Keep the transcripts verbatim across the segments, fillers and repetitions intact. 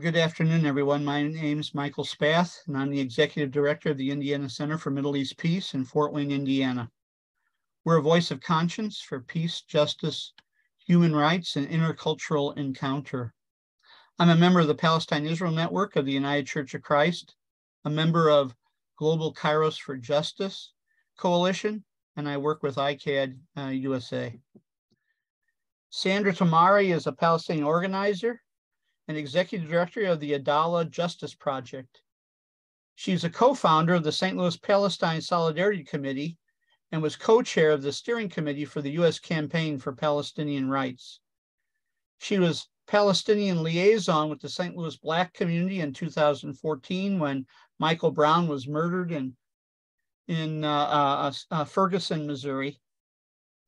Good afternoon, everyone. My name is Michael Spath, and I'm the Executive Director of the Indiana Center for Middle East Peace in Fort Wayne, Indiana. We're a voice of conscience for peace, justice, human rights, and intercultural encounter. I'm a member of the Palestine-Israel Network of the United Church of Christ, a member of Global Kairos for Justice Coalition, and I work with I C A D uh, U S A. Sandra Tamari is a Palestinian organizer and executive director of the Adalah Justice Project. She's a co-founder of the Saint Louis Palestine Solidarity Committee and was co-chair of the steering committee for the U S Campaign for Palestinian Rights. She was Palestinian liaison with the Saint Louis Black community in two thousand fourteen when Michael Brown was murdered in, in uh, uh, uh, Ferguson, Missouri.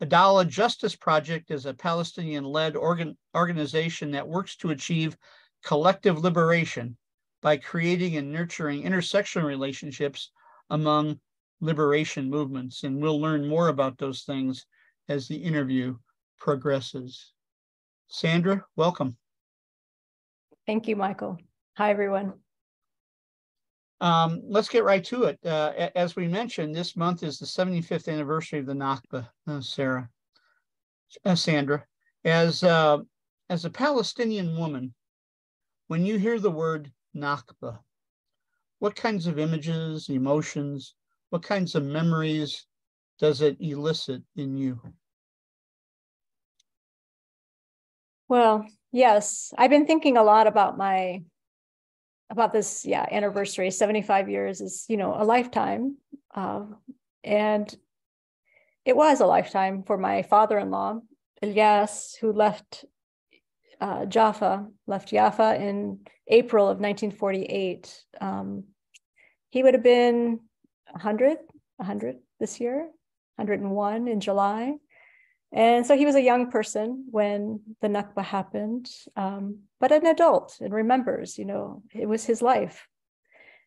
Adalah Justice Project is a Palestinian-led organ organization that works to achieve collective liberation by creating and nurturing intersectional relationships among liberation movements. And we'll learn more about those things as the interview progresses. Sandra, welcome. Thank you, Michael. Hi, everyone. Um, let's get right to it. Uh, as we mentioned, this month is the seventy-fifth anniversary of the Nakba, uh, Sarah, uh, Sandra. As, uh, as a Palestinian woman, when you hear the word Nakba, what kinds of images, emotions, what kinds of memories does it elicit in you? Well, yes, I've been thinking a lot about my about this, yeah, anniversary. seventy-five years is, you know, a lifetime. Uh, and it was a lifetime for my father-in-law, Elias, who left uh, Jaffa, left Jaffa in April of nineteen forty-eight. Um, he would have been one hundred, one hundred this year, one hundred and one in July. And so he was a young person when the Nakba happened, um, but an adult and remembers, you know, it was his life.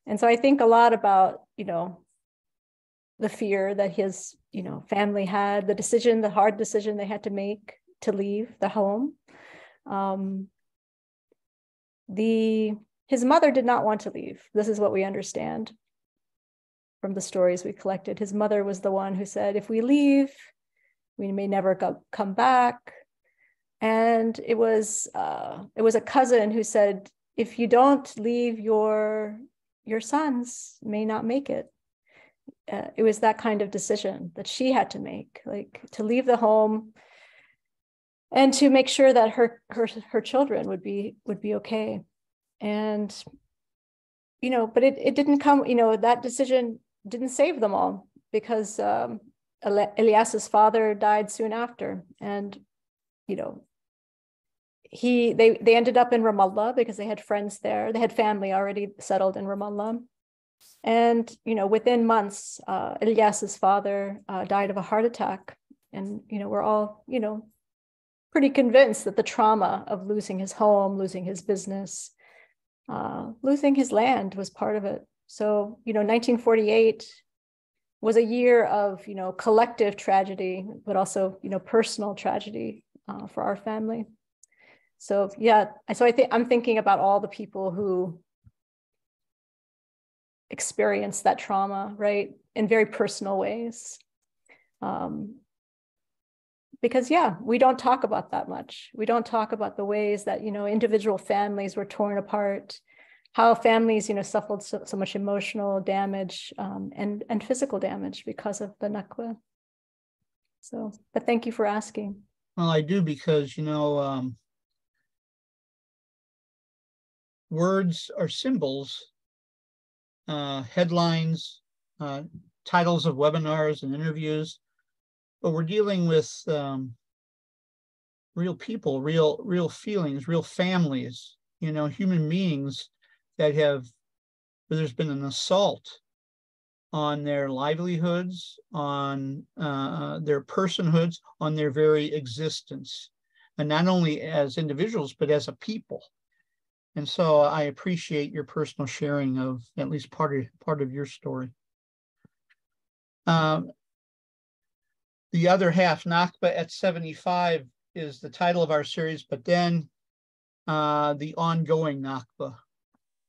And so I think a lot about, you know, the fear that his, you know, family had, the decision, the hard decision they had to make to leave the home. Um, the, his mother did not want to leave. This is what we understand from the stories we collected. His mother was the one who said, if we leave, we may never go, come back. And it was uh, it was a cousin who said, if you don't leave, your, your sons may not make it. Uh, it was that kind of decision that she had to make, like to leave the home and to make sure that her her, her children would be would be okay. And, you know, but it, it didn't come, you know, that decision didn't save them all because um, Elias's father died soon after, and you know, he they they ended up in Ramallah because they had friends there. They had family already settled in Ramallah, and you know, within months, uh, Elias's father uh, died of a heart attack, and you know, we're all you know pretty convinced that the trauma of losing his home, losing his business, uh, losing his land was part of it. So you know, nineteen forty-eight. Was a year of, you know, collective tragedy, but also, you know, personal tragedy uh, for our family. So, yeah, so I think I'm thinking about all the people who experienced that trauma, right, in very personal ways. Um, because, yeah, we don't talk about that much. We don't talk about the ways that, you know, individual families were torn apart, how families, you know, suffered so, so much emotional damage um, and, and physical damage because of the Nakba. So, but thank you for asking. Well, I do, because, you know, um, words are symbols, uh, headlines, uh, titles of webinars and interviews, but we're dealing with um, real people, real, real feelings, real families, you know, human beings that have, where there's been an assault on their livelihoods, on uh, their personhoods, on their very existence, and not only as individuals, but as a people. And so I appreciate your personal sharing of at least part of, part of your story. Um, the other half, Nakba at seventy-five, is the title of our series, but then uh, the ongoing Nakba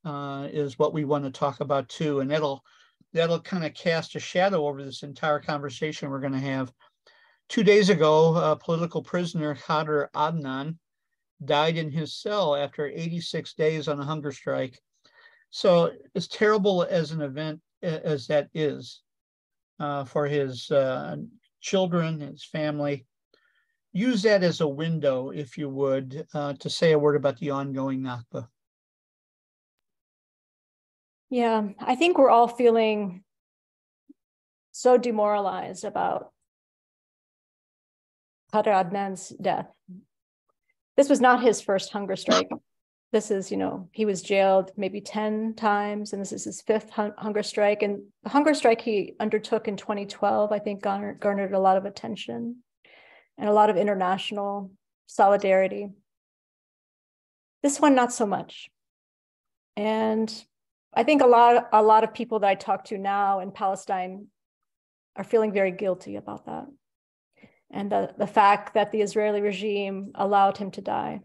uh, is what we want to talk about too. And that'll, that'll kind of cast a shadow over this entire conversation we're going to have. Two days ago, uh, political prisoner Khadr Adnan died in his cell after eighty-six days on a hunger strike. So as terrible as an event as that is uh, for his uh, children, his family, use that as a window, if you would, uh, to say a word about the ongoing Nakba. Yeah, I think we're all feeling so demoralized about Khadr Adnan's death. This was not his first hunger strike. This is, you know, he was jailed maybe ten times, and this is his fifth hun hunger strike. And the hunger strike he undertook in twenty twelve, I think, garnered, garnered a lot of attention and a lot of international solidarity. This one, not so much. And I think a lot, a lot of people that I talk to now in Palestine are feeling very guilty about that, and the, the fact that the Israeli regime allowed him to die.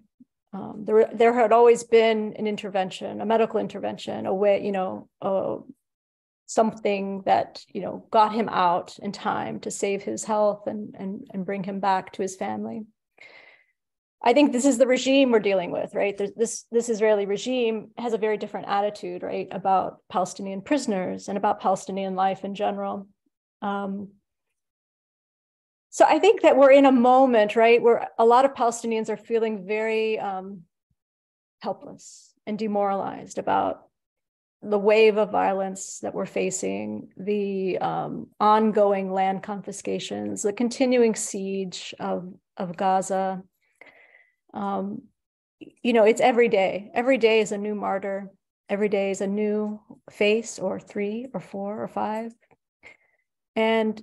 Um, there, there had always been an intervention, a medical intervention, a way, you know, uh, something that, you know, got him out in time to save his health and, and, and bring him back to his family. I think this is the regime we're dealing with, right? There's this, this Israeli regime has a very different attitude, right, about Palestinian prisoners and about Palestinian life in general. Um, So I think that we're in a moment, right, where a lot of Palestinians are feeling very um, helpless and demoralized about the wave of violence that we're facing, the um, ongoing land confiscations, the continuing siege of, of Gaza. Um, you know, it's every day. Every day is a new martyr. Every day is a new face, or three or four or five. And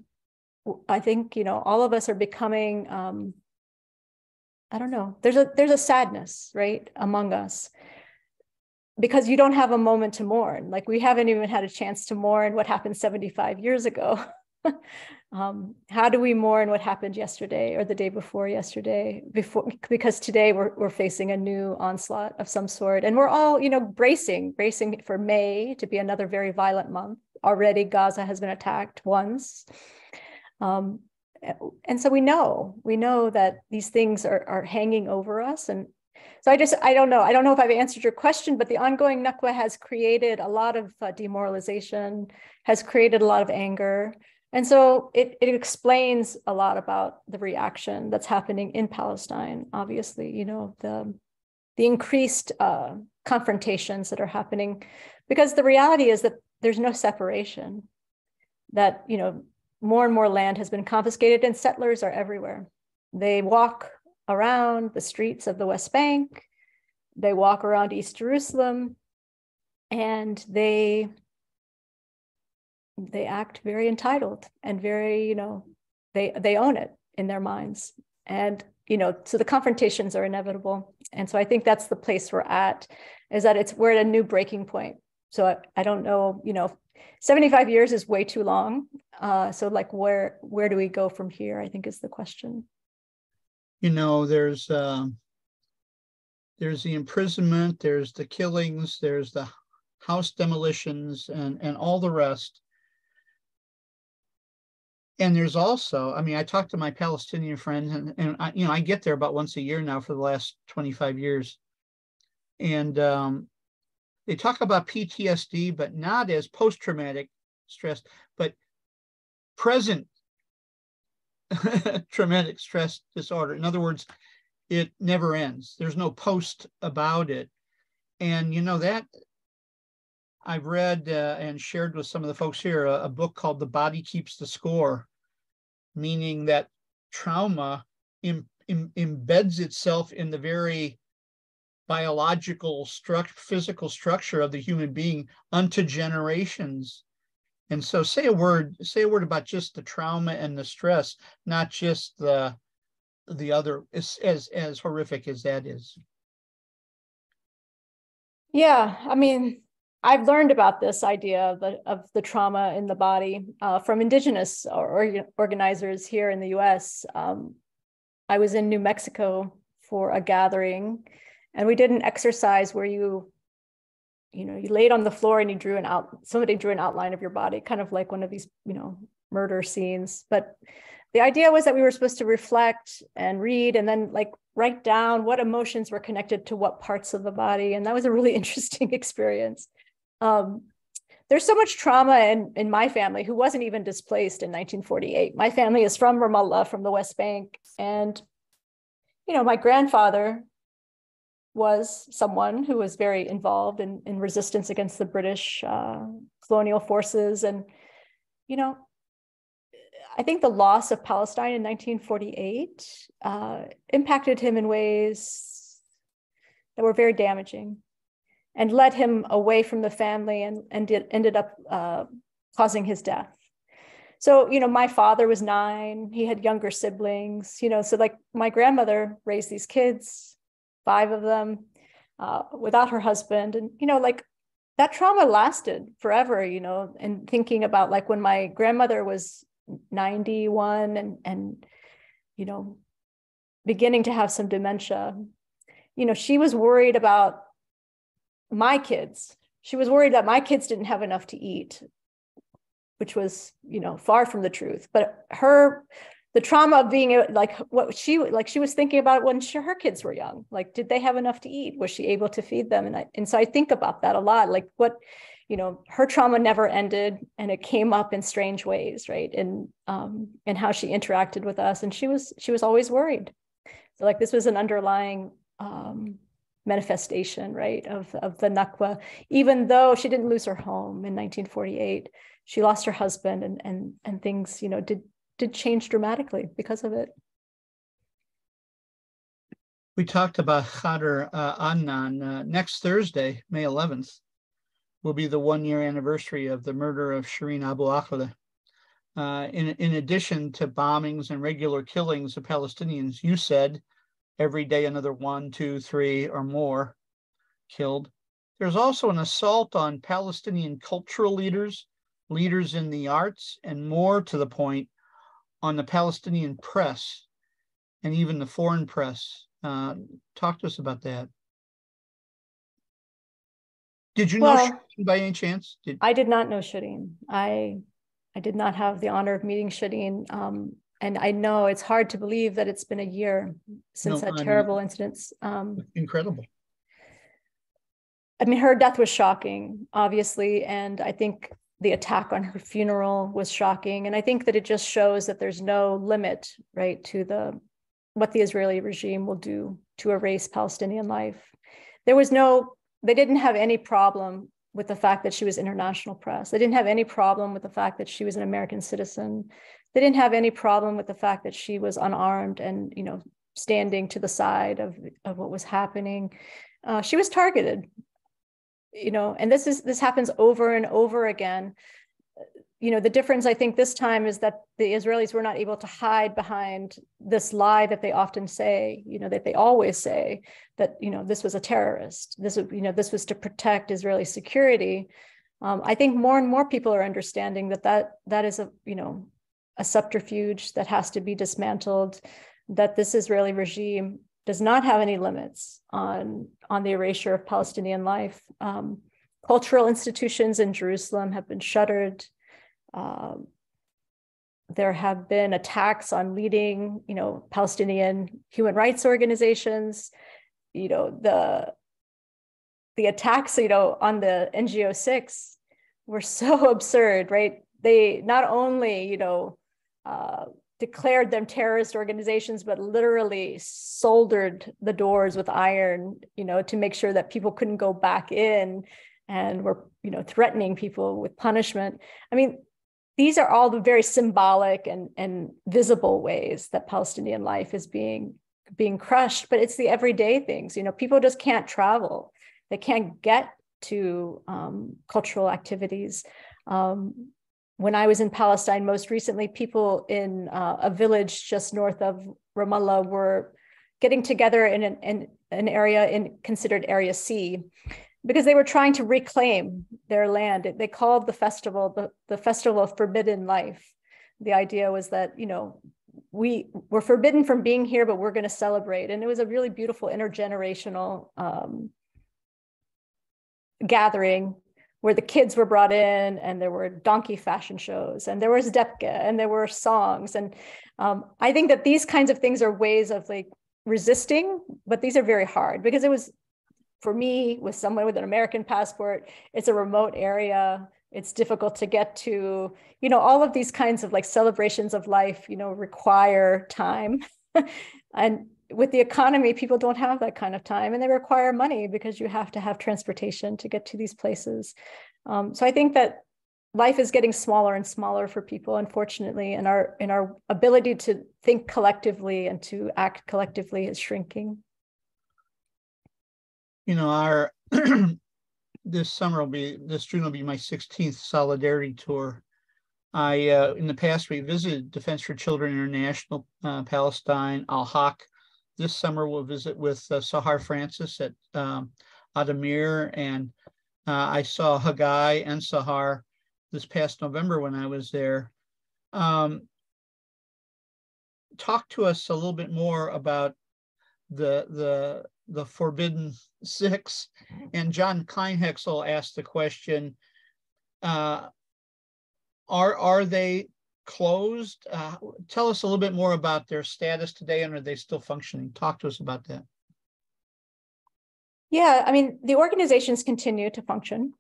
I think, you know, all of us are becoming, um, I don't know, there's a, there's a sadness, right, among us, because you don't have a moment to mourn. Like, we haven't even had a chance to mourn what happened seventy-five years ago. um, how do we mourn what happened yesterday or the day before yesterday? Before, because today we're, we're facing a new onslaught of some sort. And we're all, you know, bracing, bracing for May to be another very violent month. Already Gaza has been attacked once. Um, and so we know, we know that these things are, are hanging over us. And so I just, I don't know, I don't know if I've answered your question, but the ongoing Nakba has created a lot of uh, demoralization, has created a lot of anger. And so it, it explains a lot about the reaction that's happening in Palestine, obviously, you know, the, the increased uh, confrontations that are happening, because the reality is that there's no separation, that, you know, more and more land has been confiscated, and settlers are everywhere. They walk around the streets of the West Bank, they walk around East Jerusalem, and they, they act very entitled and very, you know, they, they own it in their minds. And, you know, so the confrontations are inevitable. And so I think that's the place we're at, is that it's, we're at a new breaking point. So I, I don't know, you know, seventy-five years is way too long. Uh, so like, where where do we go from here, I think, is the question. You know, there's uh, there's the imprisonment, there's the killings, there's the house demolitions, and, and all the rest. And there's also, I mean, I talk to my Palestinian friends, and, and I, you know, I get there about once a year now for the last twenty-five years. And um, they talk about P T S D, but not as post-traumatic stress, but present traumatic stress disorder. In other words, it never ends. There's no post about it. And, you know, that I've read uh, and shared with some of the folks here, a, a book called The Body Keeps the Score, meaning that trauma im im embeds itself in the very biological, struct, physical structure of the human being unto generations. And so say a word, say a word about just the trauma and the stress, not just the, the other, as, as, as horrific as that is. Yeah, I mean, I've learned about this idea of the, of the trauma in the body uh, from indigenous or, organizers here in the U S. Um, I was in New Mexico for a gathering, And we did an exercise where you, you know, you laid on the floor and you drew an out, somebody drew an outline of your body, kind of like one of these, you know, murder scenes. But the idea was that we were supposed to reflect and read and then like write down what emotions were connected to what parts of the body. And that was a really interesting experience. Um, there's so much trauma in, in my family who wasn't even displaced in nineteen forty-eight. My family is from Ramallah, from the West Bank. And, you know, my grandfather was someone who was very involved in, in resistance against the British uh, colonial forces. And, you know, I think the loss of Palestine in nineteen forty-eight uh, impacted him in ways that were very damaging and led him away from the family and, and did, ended up uh, causing his death. So, you know, my father was nine, he had younger siblings, you know, so like my grandmother raised these kids, five of them, uh, without her husband. And, you know, like that trauma lasted forever, you know, and thinking about like when my grandmother was ninety-one and, and, you know, beginning to have some dementia, you know, she was worried about my kids. She was worried that my kids didn't have enough to eat, which was, you know, far from the truth. But her, the trauma of being like what she, like she was thinking about when she, her kids were young, like, did they have enough to eat? Was she able to feed them? And I, and so I think about that a lot, like what, you know, her trauma never ended and it came up in strange ways, right? And, um, and how she interacted with us. And she was, she was always worried. So like, this was an underlying, um, manifestation, right, of, of the Nakba, even though she didn't lose her home in nineteen forty-eight, she lost her husband and, and, and things, you know, did, did change dramatically because of it. We talked about Khadr uh, Adnan. Uh, next Thursday, May eleventh, will be the one-year anniversary of the murder of Shireen Abu Akhwadah. Uh, in, in addition to bombings and regular killings of Palestinians, you said every day another one, two, three, or more killed. There's also an assault on Palestinian cultural leaders, leaders in the arts, and more to the point, on the Palestinian press and even the foreign press. Uh, talk to us about that. Did you well, know Shireen by any chance? Did I did not know Shireen. I I did not have the honor of meeting Shireen. Um, and I know it's hard to believe that it's been a year since no, that I terrible mean, incident. Um, incredible. I mean, her death was shocking, obviously. And I think the attack on her funeral was shocking. And I think that it just shows that there's no limit, right, to the what the Israeli regime will do to erase Palestinian life. There was no, they didn't have any problem with the fact that she was international press. They didn't have any problem with the fact that she was an American citizen. They didn't have any problem with the fact that she was unarmed and, you know, standing to the side of, of what was happening. Uh, she was targeted, you know, and this is, this happens over and over again. You know, the difference I think this time is that the Israelis were not able to hide behind this lie that they often say, you know, that they always say that, you know, this was a terrorist. This, you know, this was to protect Israeli security. Um, I think more and more people are understanding that that, that is a, you know, a subterfuge that has to be dismantled, that this Israeli regime does not have any limits on, on the erasure of Palestinian life. Um, cultural institutions in Jerusalem have been shuttered. Uh, there have been attacks on leading, you know, Palestinian human rights organizations. You know, the, the attacks, you know, on the N G O six were so absurd, right? They not only, you know, uh, declared them terrorist organizations, but literally soldered the doors with iron, you know, to make sure that people couldn't go back in, and were, you know, threatening people with punishment. I mean, these are all the very symbolic and, and visible ways that Palestinian life is being, being crushed, but it's the everyday things, you know, people just can't travel. They can't get to um, cultural activities. Um, When I was in Palestine, most recently, people in uh, a village just north of Ramallah were getting together in an, in an area in considered Area C because they were trying to reclaim their land. They called the festival the, the Festival of Forbidden Life. The idea was that, you know, we were forbidden from being here, but we're going to celebrate. And it was a really beautiful intergenerational um, gathering where the kids were brought in, and there were donkey fashion shows, and there was Depke, and there were songs. And um, I think that these kinds of things are ways of like resisting, but these are very hard, because it was, for me, with someone with an American passport, it's a remote area, it's difficult to get to, you know, all of these kinds of like celebrations of life, you know, require time. And with the economy, people don't have that kind of time, and they require money because you have to have transportation to get to these places. Um, so I think that life is getting smaller and smaller for people, unfortunately, and our, and our ability to think collectively and to act collectively is shrinking. You know, our this summer will be, this June will be my sixteenth Solidarity Tour. I, uh, in the past, we visited Defense for Children International, uh, Palestine, Al-Haq. This summer we'll visit with uh, Sahar Francis at um, Addameer, and uh, I saw Haggai and Sahar this past November when I was there. Um, talk to us a little bit more about the, the, the Forbidden Six. And John Kleinhexel asked the question, uh, are, are they closed? Uh, tell us a little bit more about their status today, and are they still functioning? Talk to us about that. Yeah, I mean, the organizations continue to function.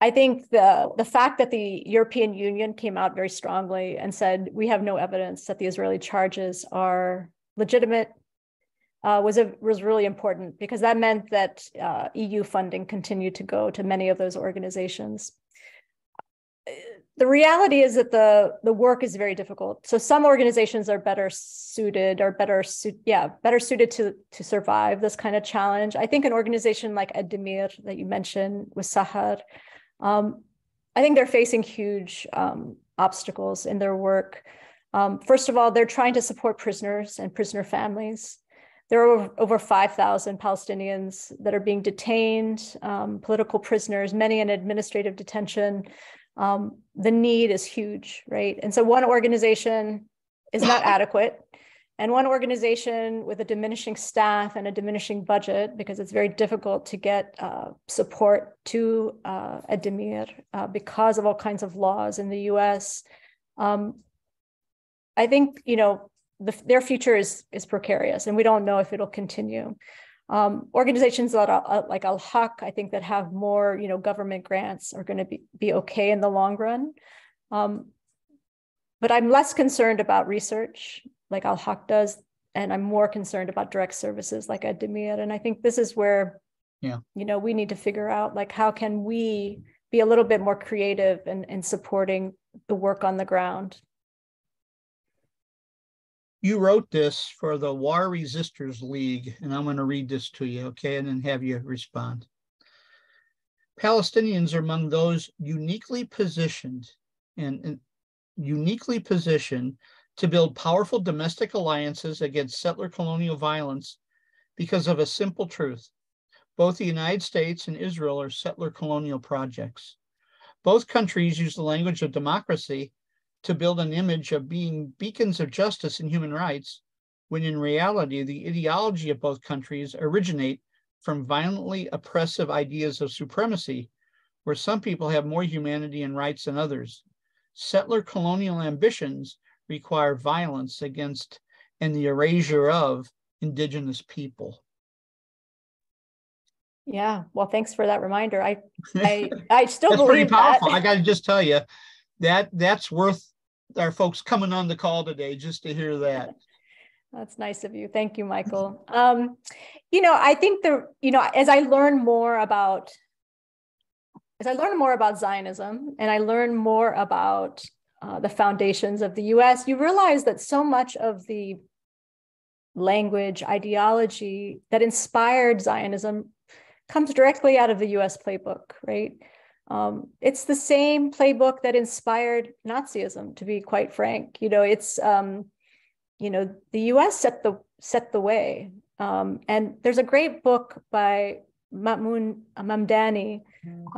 I think the, the fact that the European Union came out very strongly and said, we have no evidence that the Israeli charges are legitimate, Uh, was, a, was really important, because that meant that uh, E U funding continued to go to many of those organizations. The reality is that the, the work is very difficult. So some organizations are better suited or better, su yeah, better suited to, to survive this kind of challenge. I think an organization like Addameer that you mentioned with Sahar, um, I think they're facing huge um, obstacles in their work. Um, first of all, they're trying to support prisoners and prisoner families. There are over five thousand Palestinians that are being detained, um, political prisoners, many in administrative detention. Um, the need is huge, right? And so one organization is not adequate, and one organization with a diminishing staff and a diminishing budget, because it's very difficult to get uh, support to uh, Addameer uh, because of all kinds of laws in the U S. Um, I think, you know, The, their future is, is precarious, and we don't know if it'll continue. Um, organizations that are, like Al-Haq, I think that have more, you know, government grants are going to be, be okay in the long run. Um, but I'm less concerned about research like Al-Haq does, and I'm more concerned about direct services like Addameer. And I think this is where, yeah, you know, we need to figure out, like, how can we be a little bit more creative in, in supporting the work on the ground. You wrote this for the War Resisters League, and I'm going to read this to you, okay, and then have you respond. Palestinians are among those uniquely positioned and, and uniquely positioned to build powerful domestic alliances against settler colonial violence because of a simple truth. Both the United States and Israel are settler colonial projects. Both countries use the language of democracy to build an image of being beacons of justice and human rights, when in reality, the ideology of both countries originate from violently oppressive ideas of supremacy, where some people have more humanity and rights than others. Settler colonial ambitions require violence against and the erasure of indigenous people. Yeah, well, thanks for that reminder. I I, I still That's believe pretty powerful. That. I got to just tell you, That that's worth our folks coming on the call today just to hear that. That's nice of you. Thank you, Michael. Um, you know, I think the you know as I learn more about as I learn more about Zionism, and I learn more about uh, the foundations of the U S, you realize that so much of the language, ideology that inspired Zionism comes directly out of the U S playbook, right? Um, it's the same playbook that inspired Nazism, to be quite frank. You know, it's, um, you know, the U S set the, set the way. Um, and there's a great book by Mahmoud Mamdani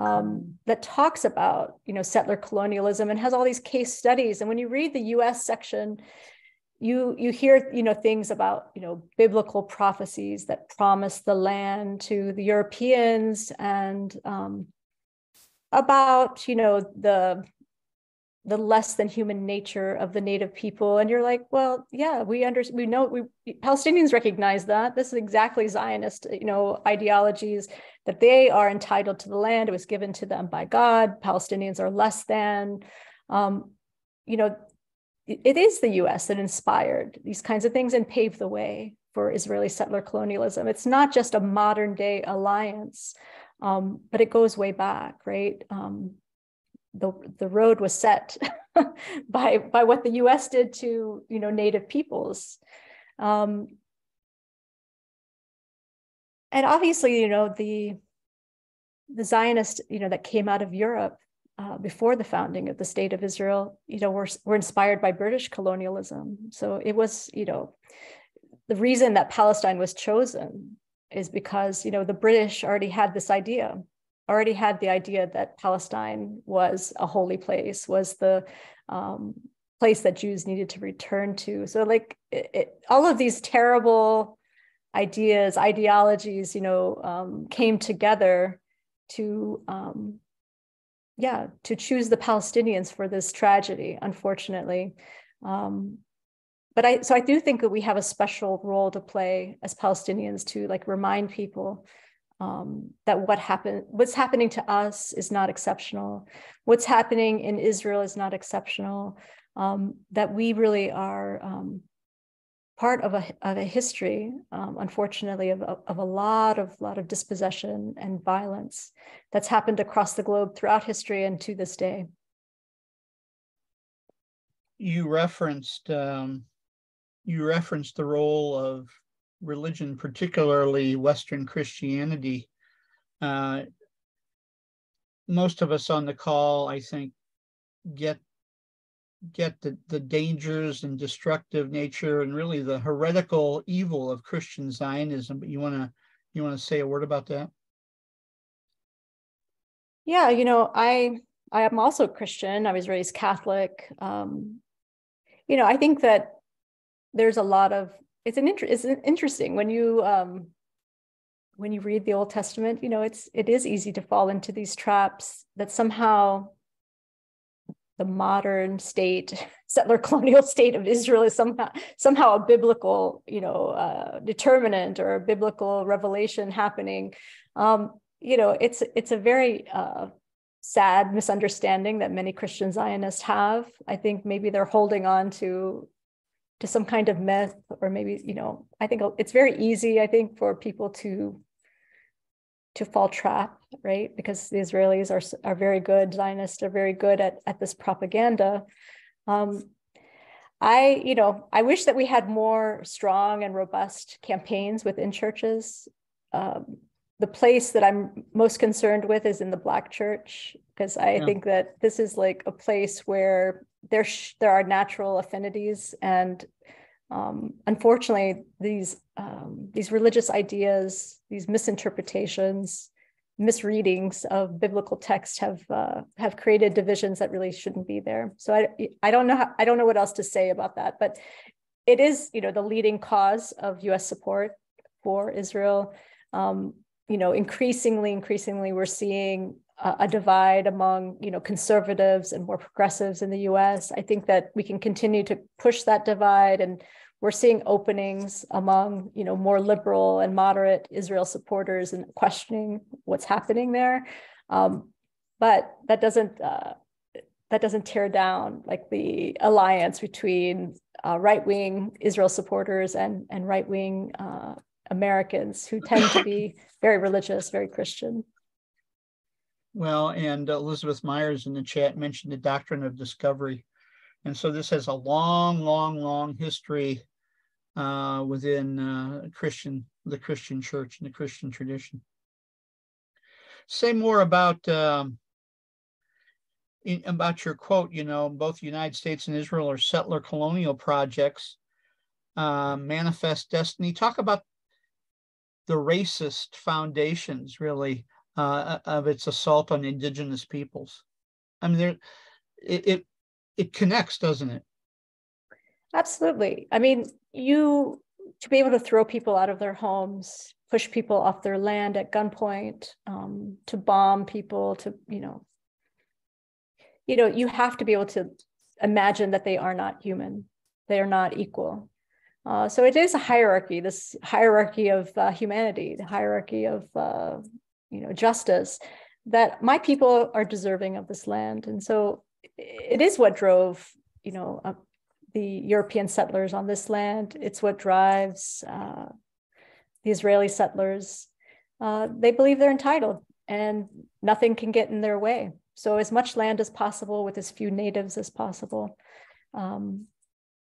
um, that talks about, you know, settler colonialism, and has all these case studies. And when you read the U S section, you you hear, you know, things about, you know, biblical prophecies that promise the land to the Europeans, and um, about, you know, the the less than human nature of the native people. And you're like, well, yeah, we under, we know, we Palestinians recognize that. This is exactly Zionist, you know, ideologies, that they are entitled to the land. It was given to them by God. Palestinians are less than, um, you know, it, it is the U S that inspired these kinds of things and paved the way for Israeli settler colonialism. It's not just a modern day alliance, um, but it goes way back, right? Um, The, the road was set by by what the U S did to, you know, native peoples, um, and obviously, you know, the the Zionists, you know, that came out of Europe uh, before the founding of the State of Israel, you know, were were inspired by British colonialism. So it was, you know, the reason that Palestine was chosen is because, you know, the British already had this idea. already had the idea that Palestine was a holy place, was the um, place that Jews needed to return to. So like it, it, all of these terrible ideas, ideologies, you know, um, came together to, um, yeah, to choose the Palestinians for this tragedy, unfortunately. Um, but I, so I do think that we have a special role to play as Palestinians to like remind people Um, that what happened, what's happening to us is not exceptional. What's happening in Israel is not exceptional. Um, that we really are um, part of a, of a history, um, unfortunately, of, of a lot of lot of dispossession and violence that's happened across the globe throughout history and to this day. You referenced um, you referenced the role of religion, particularly Western Christianity. Uh, most of us on the call, I think, get get the, the dangers and destructive nature and really the heretical evil of Christian Zionism. But you want to you want to say a word about that? Yeah, you know, I I am also Christian. I was raised Catholic. Um, you know, I think that there's a lot of It's an inter- it's an interesting when you um, when you read the Old Testament, you know, it's it is easy to fall into these traps that somehow the modern state, settler colonial state of Israel is somehow somehow a biblical, you know, uh, determinant or a biblical revelation happening. Um, you know, it's it's a very uh, sad misunderstanding that many Christian Zionists have. I think maybe they're holding on to. to some kind of myth, or maybe, you know, I think it's very easy, I think, for people to to fall trap, right? Because the Israelis are, are very good, Zionists are very good at, at this propaganda. Um, I, you know, I wish that we had more strong and robust campaigns within churches. Um, the place that I'm most concerned with is in the Black church, because I yeah. think that this is like a place where There, sh- there are natural affinities, and um, unfortunately, these um, these religious ideas, these misinterpretations, misreadings of biblical text have uh, have created divisions that really shouldn't be there. So I I don't know how, I don't know what else to say about that, but it is, you know, the leading cause of U S support for Israel. Um, you know, increasingly, increasingly, we're seeing a divide among, you know, conservatives and more progressives in the U S. I think that we can continue to push that divide, and we're seeing openings among, you know, more liberal and moderate Israel supporters and questioning what's happening there. Um, but that doesn't uh, that doesn't tear down like the alliance between uh, right-wing Israel supporters and and right-wing uh, Americans who tend to be very religious, very Christian. Well, and Elizabeth Myers in the chat mentioned the doctrine of discovery. And so this has a long, long, long history uh, within uh, Christian, the Christian church and the Christian tradition. Say more about, um, in, about your quote, you know, both the United States and Israel are settler colonial projects, uh, manifest destiny. Talk about the racist foundations, really, Uh, of its assault on indigenous peoples. I mean, there, it, it it connects, doesn't it? Absolutely. I mean, you, to be able to throw people out of their homes, push people off their land at gunpoint, um, to bomb people, to, you know, you know, you have to be able to imagine that they are not human. They are not equal. Uh, so it is a hierarchy, this hierarchy of uh, humanity, the hierarchy of, uh, you know, justice, that my people are deserving of this land. And so it is what drove, you know, uh, the European settlers on this land. It's what drives uh, the Israeli settlers. Uh, they believe they're entitled and nothing can get in their way. So as much land as possible with as few natives as possible. Um,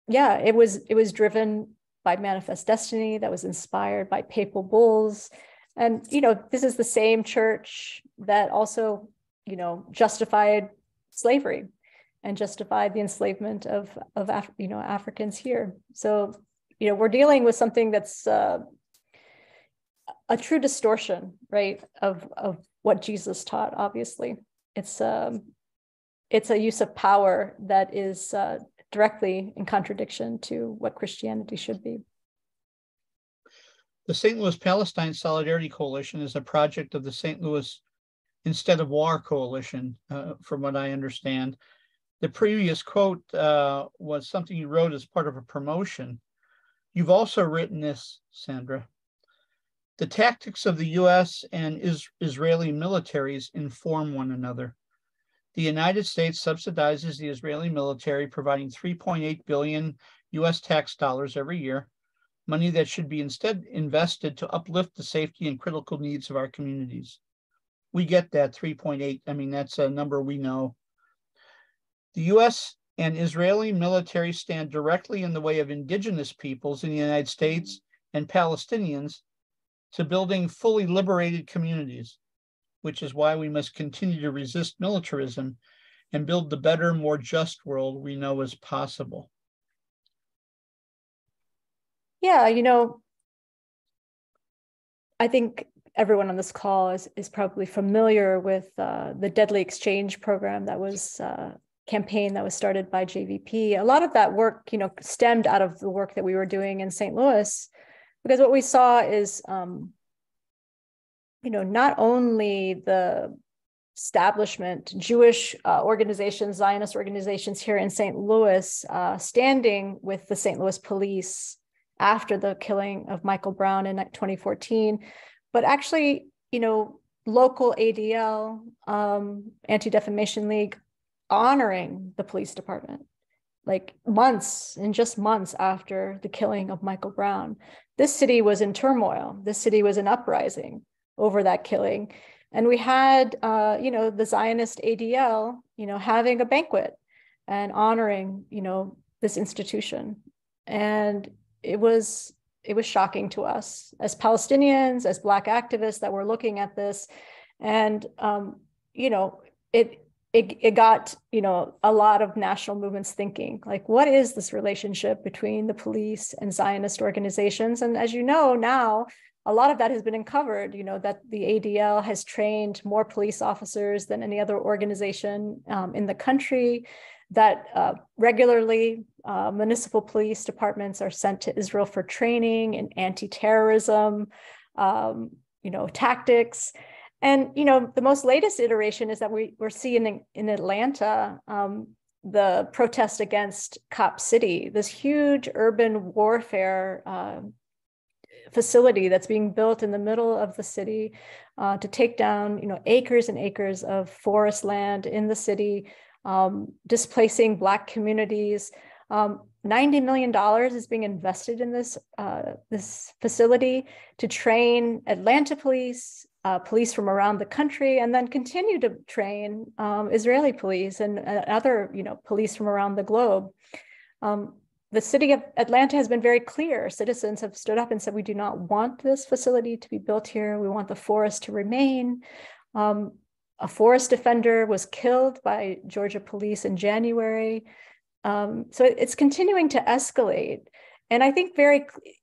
yeah, it was it was driven by Manifest Destiny, that was inspired by papal bulls. And, you know, this is the same church that also, you know, justified slavery and justified the enslavement of, of Af you know, Africans here. So, you know, we're dealing with something that's uh, a true distortion, right, of, of what Jesus taught, obviously. It's, um, it's a use of power that is uh, directly in contradiction to what Christianity should be. The Saint Louis Palestine Solidarity Coalition is a project of the Saint Louis Instead of War Coalition, uh, from what I understand. The previous quote uh, was something you wrote as part of a promotion. You've also written this, Sandra. The tactics of the U S and is Israeli militaries inform one another. The United States subsidizes the Israeli military, providing three point eight billion U S tax dollars every year, money that should be instead invested to uplift the safety and critical needs of our communities. We get that three point eight. I mean, that's a number we know. The U S and Israeli military stand directly in the way of indigenous peoples in the United States and Palestinians to building fully liberated communities, which is why we must continue to resist militarism and build the better, more just world we know is possible. Yeah, you know, I think everyone on this call is, is probably familiar with uh, the Deadly Exchange program that was uh, campaign that was started by J V P. A lot of that work, you know, stemmed out of the work that we were doing in Saint Louis, because what we saw is, um, you know, not only the establishment, Jewish uh, organizations, Zionist organizations here in Saint Louis, uh, standing with the Saint Louis police after the killing of Michael Brown in twenty fourteen, but actually, you know, local A D L, um, Anti-Defamation League, honoring the police department, like months and just months after the killing of Michael Brown. This city was in turmoil. This city was in uprising over that killing. And we had, uh, you know, the Zionist A D L, you know, having a banquet and honoring, you know, this institution. And it was, it was shocking to us as Palestinians, as Black activists that were looking at this. And, um, you know, it, It, it got, you know, a lot of national movements thinking, like, what is this relationship between the police and Zionist organizations? And as you know, now, a lot of that has been uncovered, you know, that the A D L has trained more police officers than any other organization um, in the country, that uh, regularly uh, municipal police departments are sent to Israel for training in anti-terrorism, um, you know, tactics. And, you know, the most latest iteration is that we, we're seeing in Atlanta, um, the protest against Cop City, this huge urban warfare uh, facility that's being built in the middle of the city uh, to take down, you know, acres and acres of forest land in the city, um, displacing Black communities. Um, ninety million dollars is being invested in this, uh, this facility to train Atlanta police, Uh, police from around the country, and then continue to train um, Israeli police and uh, other, you know, police from around the globe. Um, the city of Atlanta has been very clear. Citizens have stood up and said, we do not want this facility to be built here. We want the forest to remain. Um, a forest defender was killed by Georgia police in January. Um, so it's continuing to escalate. And I think very,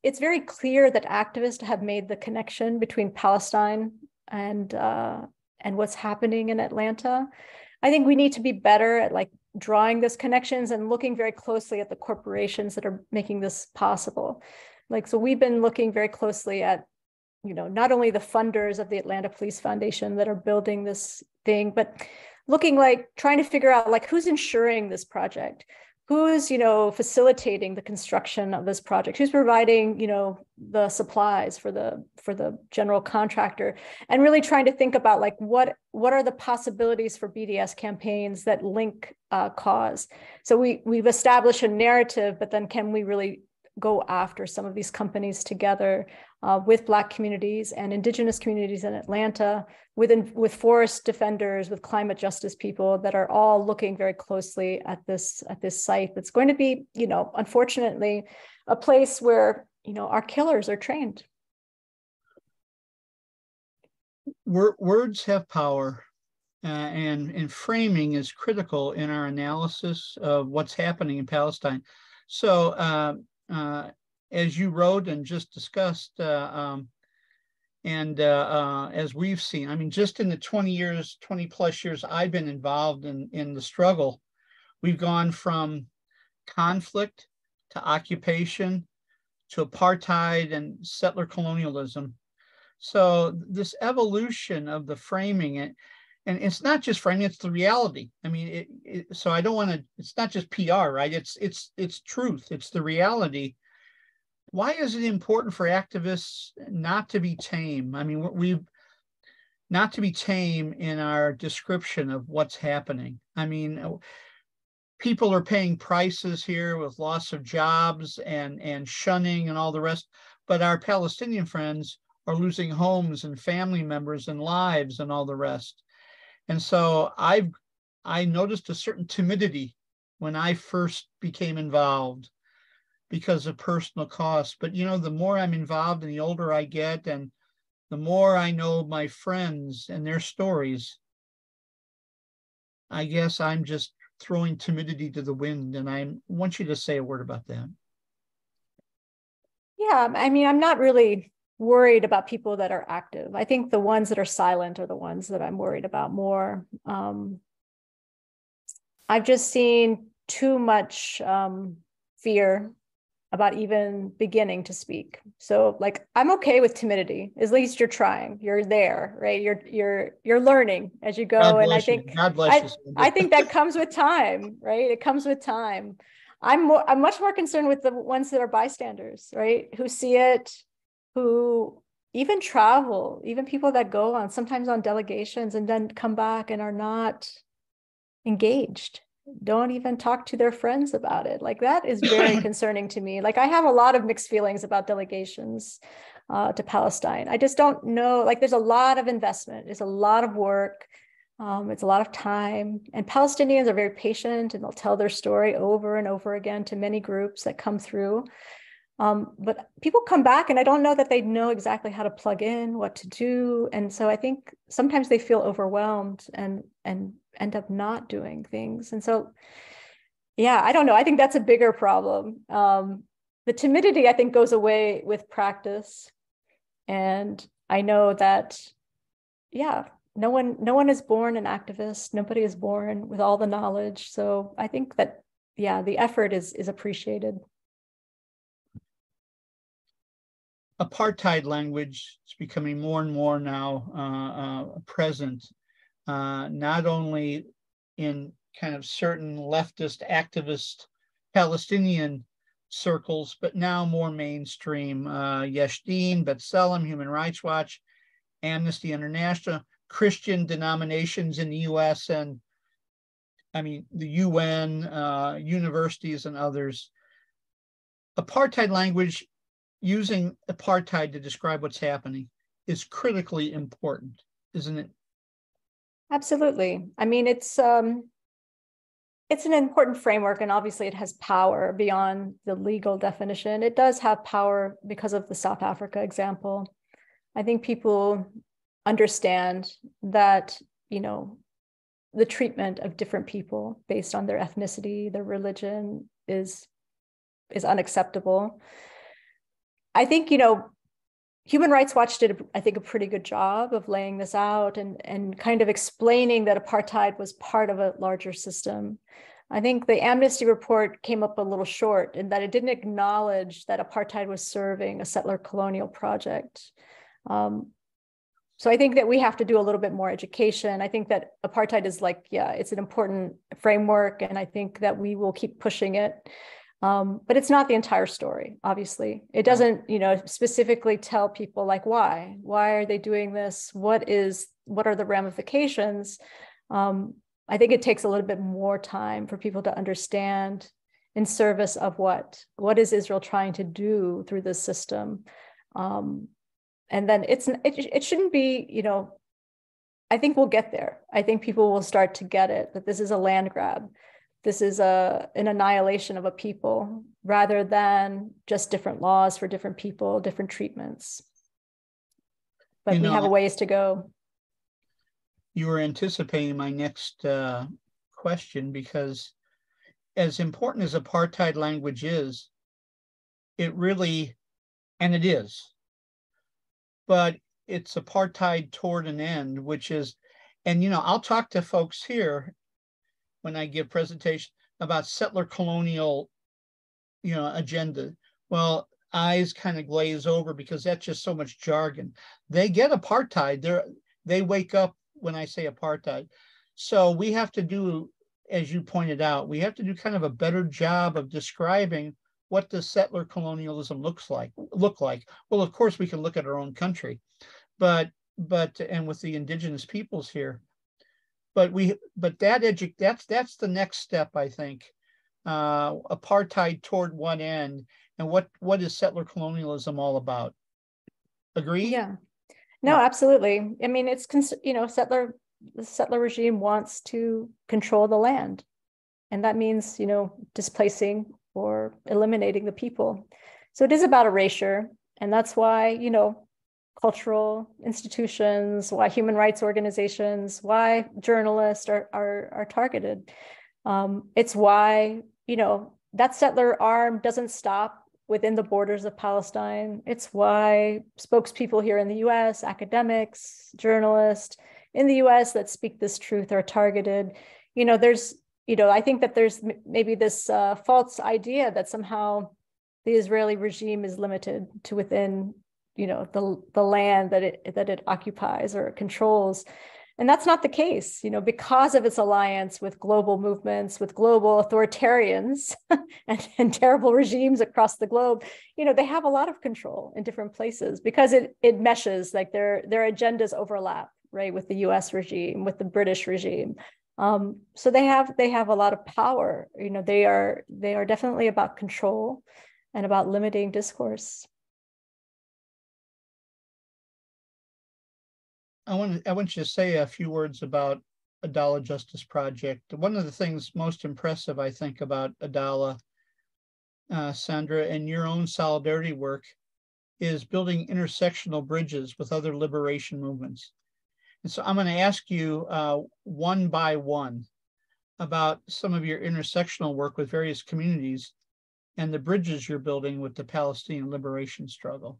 it's very clear that activists have made the connection between Palestine and uh, and what's happening in Atlanta. I think we need to be better at like drawing those connections and looking very closely at the corporations that are making this possible. Like, so we've been looking very closely at, you know, not only the funders of the Atlanta Police Foundation that are building this thing, but looking like trying to figure out like who's ensuring this project, who's, you know, facilitating the construction of this project, who's providing, you know, the supplies for the for the general contractor, and really trying to think about like what what are the possibilities for B D S campaigns that link uh, cause. So we we've established a narrative, but then can we really go after some of these companies together uh, with Black communities and Indigenous communities in Atlanta, with, in, with forest defenders, with climate justice people that are all looking very closely at this at this site that's going to be, you know, unfortunately, a place where, you know, our killers are trained. Words have power, uh, and, and framing is critical in our analysis of what's happening in Palestine. So, uh, Uh, as you wrote and just discussed, uh, um, and uh, uh, as we've seen, I mean, just in the twenty years, twenty plus years I've been involved in, in the struggle, we've gone from conflict to occupation to apartheid and settler colonialism. So this evolution of the framing, and, and it's not just framing, it's the reality. I mean, it, it, so I don't want to, it's not just P R, right? It's, it's, it's truth. It's the reality. Why is it important for activists not to be tame? I mean, we've, not to be tame in our description of what's happening. I mean, people are paying prices here with loss of jobs and, and shunning and all the rest, but our Palestinian friends are losing homes and family members and lives and all the rest. And so I've, I noticed a certain timidity when I first became involved because of personal costs. But, you know, the more I'm involved and the older I get and the more I know my friends and their stories, I guess I'm just throwing timidity to the wind. And I want you to say a word about that. Yeah, I mean, I'm not really worried about people that are active. I think the ones that are silent are the ones that I'm worried about more. Um, I've just seen too much um, fear about even beginning to speak. So like, I'm okay with timidity. At least you're trying, you're there, right? You're you're you're learning as you go. God and I think, God bless I, you, I think that comes with time, right? It comes with time. I'm, more, I'm much more concerned with the ones that are bystanders, right? Who see it, who even travel, even people that go on, sometimes on delegations and then come back and are not engaged, don't even talk to their friends about it. Like that is very concerning to me. Like I have a lot of mixed feelings about delegations uh, to Palestine. I just don't know, like there's a lot of investment, it's a lot of work, um, it's a lot of time. And Palestinians are very patient and they'll tell their story over and over again to many groups that come through. Um, but people come back and I don't know that they know exactly how to plug in, what to do. And so I think sometimes they feel overwhelmed and, and end up not doing things. And so, yeah, I don't know. I think that's a bigger problem. Um, the timidity, I think, goes away with practice. And I know that, yeah, no one, no one is born an activist. Nobody is born with all the knowledge. So I think that, yeah, the effort is, is appreciated. Apartheid language is becoming more and more now uh, uh, present, uh, not only in kind of certain leftist activist Palestinian circles, but now more mainstream. Uh, Yesh Din, B'Tselem, Human Rights Watch, Amnesty International, Christian denominations in the U S and I mean the U N, uh, universities and others. Apartheid language, using apartheid to describe what's happening is critically important, isn't it? Absolutely. I mean, it's um, it's an important framework, and obviously it has power beyond the legal definition. It does have power because of the South Africa example. I think people understand that, you know, the treatment of different people based on their ethnicity, their religion is, is unacceptable. I think, you know, Human Rights Watch did, I think, a pretty good job of laying this out and, and kind of explaining that apartheid was part of a larger system. I think the Amnesty report came up a little short in that it didn't acknowledge that apartheid was serving a settler colonial project. Um, so I think that we have to do a little bit more education. I think that apartheid is like, yeah, it's an important framework, and I think that we will keep pushing it. Um, but it's not the entire story, obviously. It doesn't, you know, specifically tell people like why, why are they doing this? What is, what are the ramifications? Um, I think it takes a little bit more time for people to understand in service of what, what is Israel trying to do through this system? Um, and then it's, it, it shouldn't be, you know, I think we'll get there. I think people will start to get it, that this is a land grab. This is a, an annihilation of a people rather than just different laws for different people, different treatments. But you we know, have a ways to go. You were anticipating my next uh, question, because as important as apartheid language is, it really, and it is, but it's apartheid toward an end, which is, and you know, I'll talk to folks here when I give presentations about settler colonial, you know, agenda. Well, eyes kind of glaze over because that's just so much jargon. They get apartheid. They're, they wake up when I say apartheid. So we have to do, as you pointed out, we have to do kind of a better job of describing what does settler colonialism looks like, look like. Well, of course, we can look at our own country, but, but and with the indigenous peoples here, But we, but that edu that's that's the next step, I think. Uh, apartheid toward one end, and what what is settler colonialism all about? Agree? Yeah, no, yeah. Absolutely. I mean, it's you know, settler the settler regime wants to control the land, and that means you know displacing or eliminating the people. So it is about erasure, and that's why you know. cultural institutions, why human rights organizations, why journalists are are, are targeted. Um, it's why, you know, that settler arm doesn't stop within the borders of Palestine. It's why spokespeople here in the U S, academics, journalists in the U S that speak this truth are targeted. You know, there's, you know, I think that there's maybe this uh, false idea that somehow the Israeli regime is limited to within you know, the, the land that it, that it occupies or controls. And that's not the case, you know, because of its alliance with global movements, with global authoritarians and, and terrible regimes across the globe, you know, they have a lot of control in different places because it, it meshes, like their, their agendas overlap, right, with the U S regime, with the British regime. Um, so they have, they have a lot of power, you know, they are, they are definitely about control and about limiting discourse. I want, I want you to say a few words about Adalah Justice Project. One of the things most impressive, I think, about Adalah, uh, Sandra, and your own solidarity work is building intersectional bridges with other liberation movements. And so I'm going to ask you uh, one by one about some of your intersectional work with various communities and the bridges you're building with the Palestinian liberation struggle.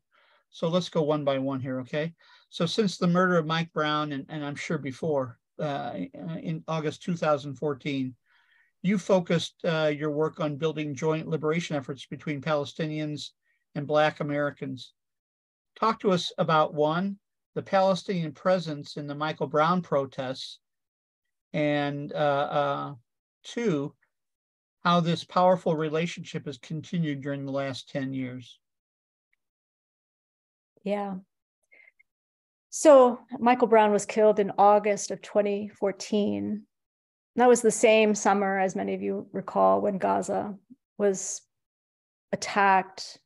So let's go one by one here, okay? So since the murder of Mike Brown, and, and I'm sure before, uh, in August two thousand fourteen, you focused uh, your work on building joint liberation efforts between Palestinians and Black Americans. Talk to us about, one, the Palestinian presence in the Michael Brown protests, and uh, uh, two, how this powerful relationship has continued during the last ten years. Yeah. So Michael Brown was killed in August of twenty fourteen. That was the same summer, as many of you recall, when Gaza was attacked.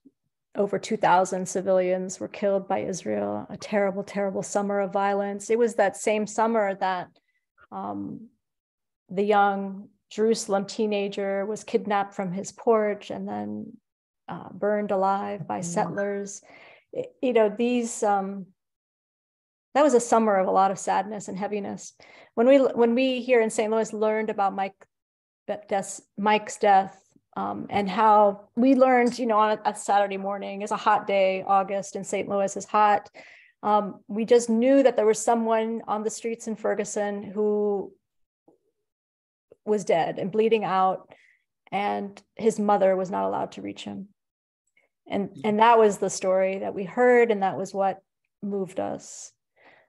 Over two thousand civilians were killed by Israel, a terrible, terrible summer of violence. It was that same summer that um, the young Jerusalem teenager was kidnapped from his porch and then uh, burned alive by settlers. You know, these, um, that was a summer of a lot of sadness and heaviness. When we, when we here in Saint Louis learned about Mike, Mike's death um, and how we learned, you know, on a, a Saturday morning, it's a hot day, August in Saint Louis is hot. Um, we just knew that there was someone on the streets in Ferguson who was dead and bleeding out, and his mother was not allowed to reach him. And, and that was the story that we heard, and that was what moved us.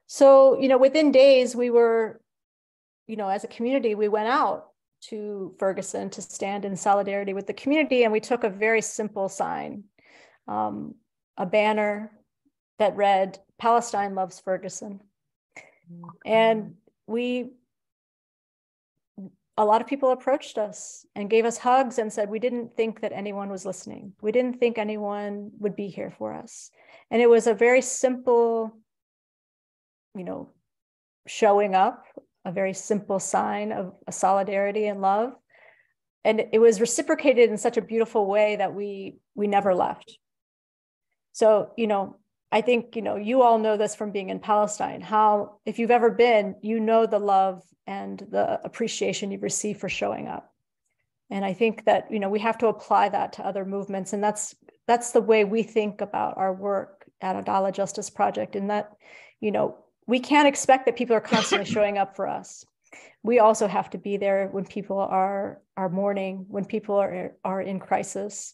So, you know, within days, we were, you know, as a community, we went out to Ferguson to stand in solidarity with the community. And we took a very simple sign, um, a banner that read, "Palestine loves Ferguson." Mm-hmm. And we, a lot of people approached us and gave us hugs and said, we didn't think that anyone was listening. We didn't think anyone would be here for us. And it was a very simple, you know, showing up, a very simple sign of a solidarity and love. And it was reciprocated in such a beautiful way that we, we never left. So, you know, I think, you know, you all know this from being in Palestine, how, if you've ever been, you know, the love and the appreciation you've received for showing up. And I think that, you know, we have to apply that to other movements. And that's, that's the way we think about our work at Adalah Justice Project, in that, you know, we can't expect that people are constantly showing up for us. We also have to be there when people are, are mourning, when people are, are in crisis.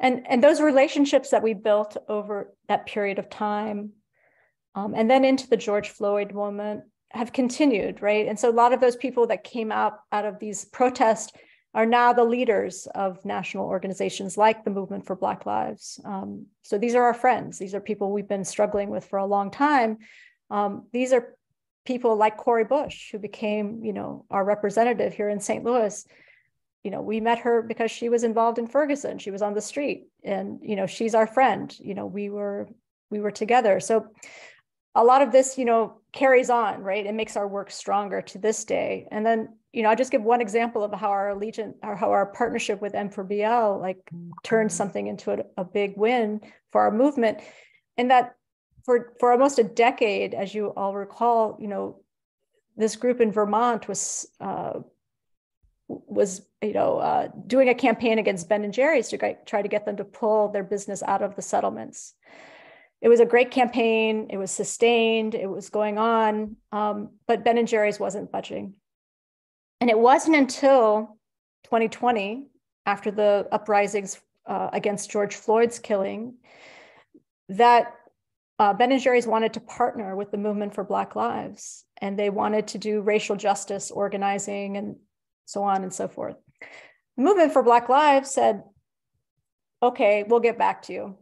And, and those relationships that we built over that period of time, um, and then into the George Floyd moment, have continued, right? And so a lot of those people that came out, out of these protests are now the leaders of national organizations like the Movement for Black Lives. Um, so these are our friends. These are people we've been struggling with for a long time. Um, these are people like Cori Bush, who became, you know, our representative here in Saint Louis. You know, we met her because she was involved in Ferguson. She was on the street, and, you know, she's our friend. You know, we were, we were together. So a lot of this, you know, carries on, right? It makes our work stronger to this day. And then, you know, I'll just give one example of how our allegiance, or how our partnership with M four B L, like, turned something into a, a big win for our movement. And that, For, for almost a decade, as you all recall, you know, this group in Vermont was, uh, was you know, uh, doing a campaign against Ben and Jerry's to try to get them to pull their business out of the settlements. It was a great campaign. It was sustained. It was going on, um, but Ben and Jerry's wasn't budging. And it wasn't until twenty twenty, after the uprisings uh, against George Floyd's killing, that Uh, Ben and Jerry's wanted to partner with the Movement for Black Lives, and they wanted to do racial justice organizing and so on and so forth. The Movement for Black Lives said, okay, we'll get back to you.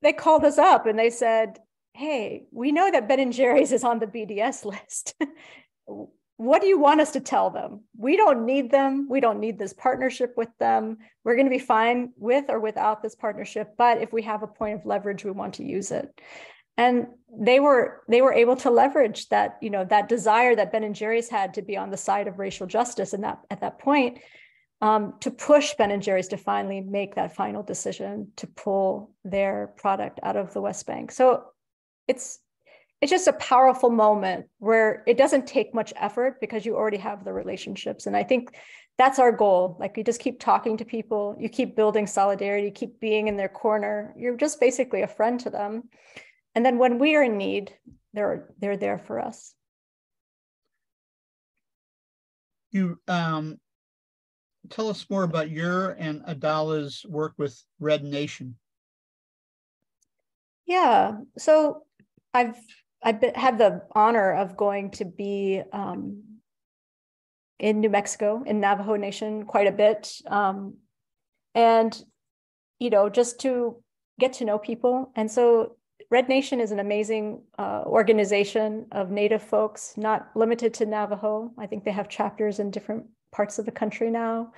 They called us up and they said, hey, we know that Ben and Jerry's is on the B D S list. What do you want us to tell them? We don't need them. We don't need this partnership with them. We're going to be fine with or without this partnership, but if we have a point of leverage, we want to use it. And they were they were able to leverage that, you know, that desire that Ben and Jerry's had to be on the side of racial justice, and that at that point, um, to push Ben and Jerry's to finally make that final decision to pull their product out of the West Bank. So it's It's just a powerful moment where it doesn't take much effort because you already have the relationships. And I think that's our goal. Like, you just keep talking to people, you keep building solidarity, you keep being in their corner. You're just basically a friend to them. And then when we are in need, they're, they're there for us. You um, tell us more about your and Adalah's work with Red Nation. Yeah, so I've I've been, had the honor of going to be um, in New Mexico, in Navajo Nation, quite a bit. Um, and, you know, just to get to know people. And so Red Nation is an amazing uh, organization of Native folks, not limited to Navajo. I think they have chapters in different parts of the country now.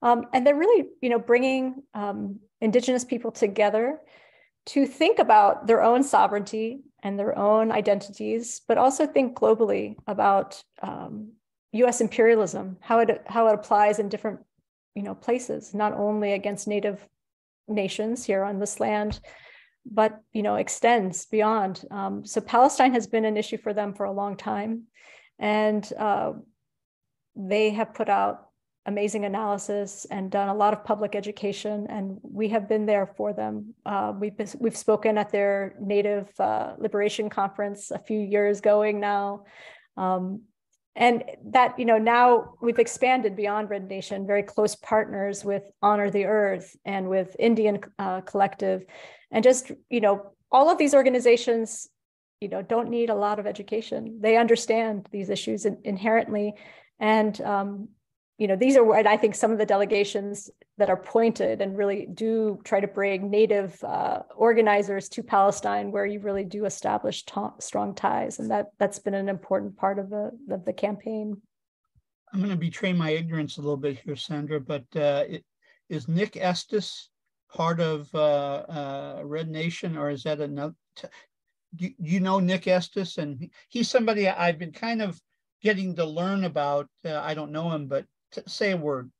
Um, and they're really, you know, bringing um, Indigenous people together to think about their own sovereignty and their own identities, but also think globally about um, U S imperialism, how it how it applies in different, you know, places, not only against Native nations here on this land, but, you know, extends beyond. Um, so Palestine has been an issue for them for a long time, and uh, they have put out amazing analysis and done a lot of public education, and we have been there for them. Uh, we've been, we've spoken at their Native uh, Liberation Conference a few years going now, um, And that, you know, now we've expanded beyond Red Nation, very close partners with Honor the Earth and with Indian uh, Collective. And just, you know, all of these organizations, you know, don't need a lot of education. They understand these issues in, inherently. And, um, you know, these are what I think some of the delegations that are pointed and really do try to bring Native uh, organizers to Palestine, where you really do establish ta- strong ties. And that, that's been an important part of the, of the campaign. I'm going to betray my ignorance a little bit here, Sandra, but uh, it, is Nick Estes part of uh, uh, Red Nation, or is that another? T- do you know Nick Estes? And he's somebody I've been kind of getting to learn about. Uh, I don't know him, but t- say a word.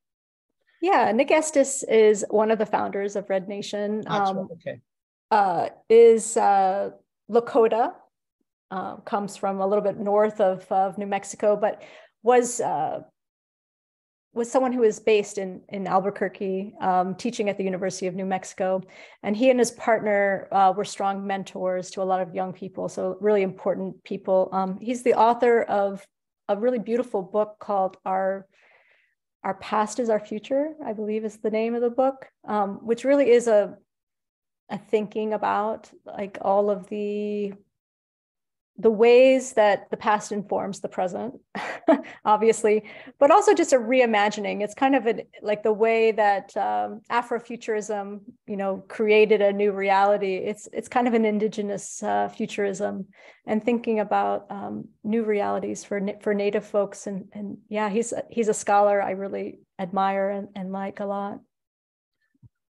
Yeah, Nick Estes is one of the founders of Red Nation. That's um, right. Okay. Uh, is uh, Lakota, uh, comes from a little bit north of, of New Mexico, but was uh, was someone who is based in, in Albuquerque, um, teaching at the University of New Mexico. And he and his partner uh, were strong mentors to a lot of young people, so really important people. Um, he's the author of a really beautiful book called Our... Our Past is Our Future, I believe is the name of the book, um, which really is a, a thinking about like all of the, the ways that the past informs the present, obviously, but also just a reimagining. It's kind of a, like the way that um, Afrofuturism, you know, created a new reality. It's it's kind of an indigenous uh, futurism and thinking about um, new realities for for Native folks. And and yeah, he's he's a scholar I really admire and, and like a lot.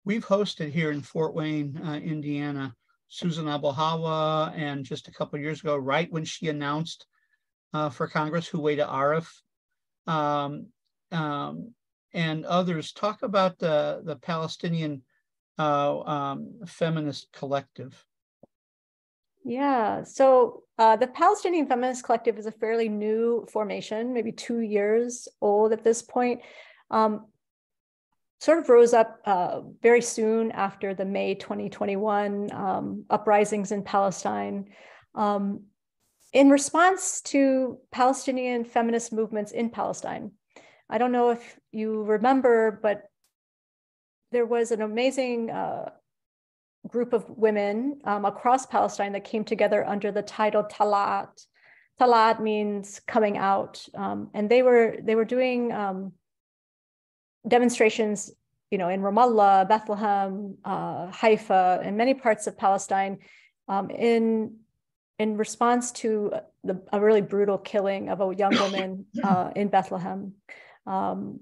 We've hosted here in Fort Wayne, uh, Indiana, Susan Abu Akhwadah, and just a couple of years ago, right when she announced uh, for Congress, Huwaida Arif, um, um, and others, talk about the, the Palestinian uh, um, Feminist Collective. Yeah, so uh, the Palestinian Feminist Collective is a fairly new formation, maybe two years old at this point. Um, sort of rose up uh, very soon after the May twenty twenty-one um, uprisings in Palestine. Um, in response to Palestinian feminist movements in Palestine, I don't know if you remember, but there was an amazing uh, group of women um, across Palestine that came together under the title Tal'at. Tal'at means coming out. Um, and they were, they were doing um, demonstrations, you know, in Ramallah, Bethlehem, uh, Haifa, and many parts of Palestine, um, in in response to the, a really brutal killing of a young woman uh, in Bethlehem. Um,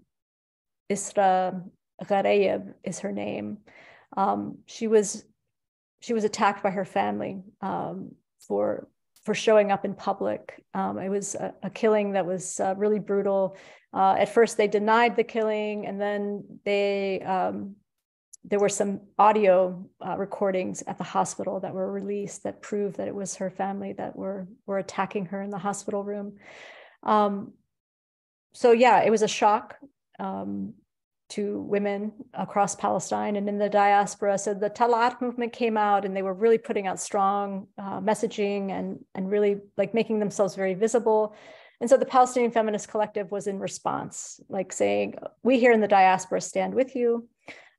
Isra Gharayeb is her name. Um, she was she was attacked by her family um, for for showing up in public. Um, it was a, a killing that was uh, really brutal. Uh, at first, they denied the killing, and then they um, there were some audio uh, recordings at the hospital that were released that proved that it was her family that were were attacking her in the hospital room. Um, so yeah, it was a shock um, to women across Palestine and in the diaspora. So the Tal'at movement came out, and they were really putting out strong uh, messaging and and really like making themselves very visible. And so the Palestinian Feminist Collective was in response, like saying, we here in the diaspora stand with you.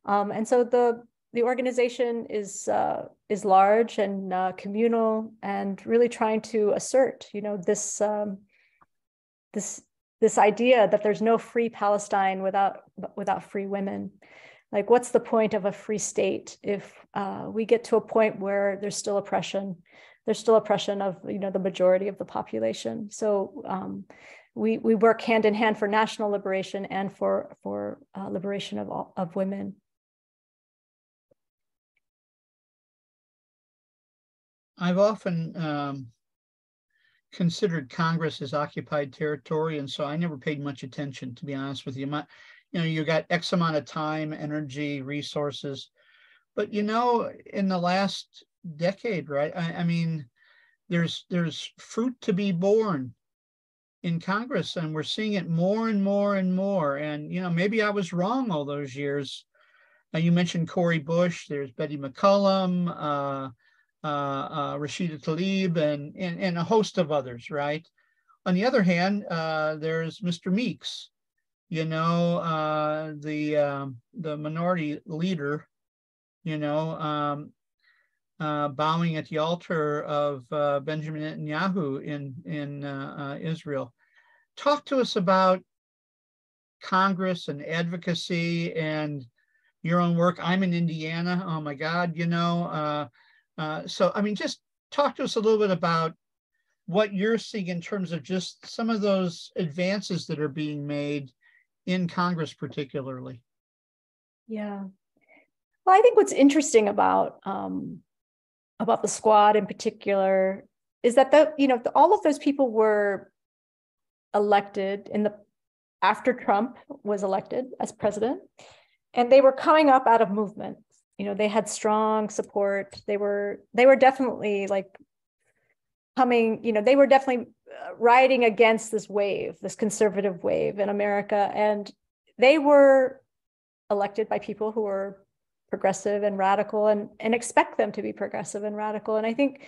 Um, and so the, the organization is, uh, is large and uh, communal and really trying to assert, you know, this, um, this, this idea that there's no free Palestine without, without free women. Like, what's the point of a free state if uh, we get to a point where there's still oppression? There's still oppression of, you know, the majority of the population. So um, we we work hand in hand for national liberation and for for uh, liberation of all, of women. I've often um, considered Congress as occupied territory, and so I never paid much attention, to be honest with you. My, you know, you got X amount of time, energy, resources, but you know, in the last decade, right? I, I mean, there's there's fruit to be born in Congress, and we're seeing it more and more and more. And you know, maybe I was wrong all those years. Uh, you mentioned Cori Bush. There's Betty McCollum, uh, uh, uh, Rashida Tlaib, and, and and a host of others, right? On the other hand, uh, there's Mister Meeks, you know, uh, the um, the minority leader, you know, um, uh, bowing at the altar of uh, Benjamin Netanyahu in in uh, uh, Israel. Talk to us about Congress and advocacy and your own work. I'm in Indiana. Oh my God, you know. Uh, uh, so I mean, just talk to us a little bit about what you're seeing in terms of just some of those advances that are being made in Congress particularly. Yeah. Well, I think what's interesting about, um, about the squad in particular is that, the, you know, the, all of those people were elected in the, after Trump was elected as president, and they were coming up out of movement. You know, they had strong support. They were, they were definitely like, coming, you know, they were definitely riding against this wave, this conservative wave in America. And they were elected by people who were progressive and radical, and, and expect them to be progressive and radical. And I think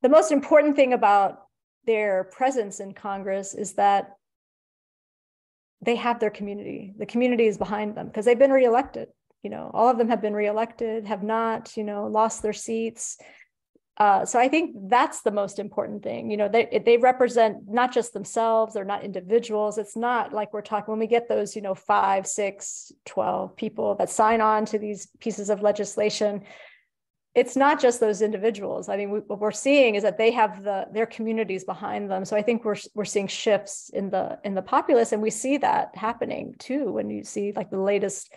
the most important thing about their presence in Congress is that they have their community. The community is behind them because they've been reelected. You know, all of them have been reelected, have not, you know, lost their seats. Uh, so I think that's the most important thing. You know, they they represent not just themselves, they're not individuals. It's not like we're talking, when we get those, you know, five, six, twelve people that sign on to these pieces of legislation, it's not just those individuals. I mean, we, what we're seeing is that they have the their communities behind them. So I think we're we're seeing shifts in the in the populace, and we see that happening too when you see like the latest,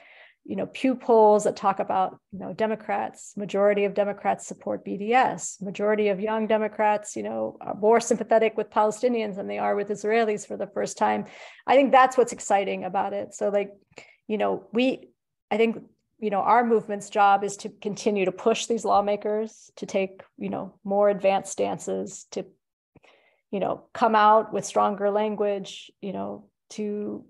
you know, Pew polls that talk about, you know, Democrats, majority of Democrats support B D S, majority of young Democrats, you know, are more sympathetic with Palestinians than they are with Israelis for the first time. I think that's what's exciting about it. So like, you know, we, I think, you know, our movement's job is to continue to push these lawmakers to take, you know, more advanced stances, to, you know, come out with stronger language, you know, to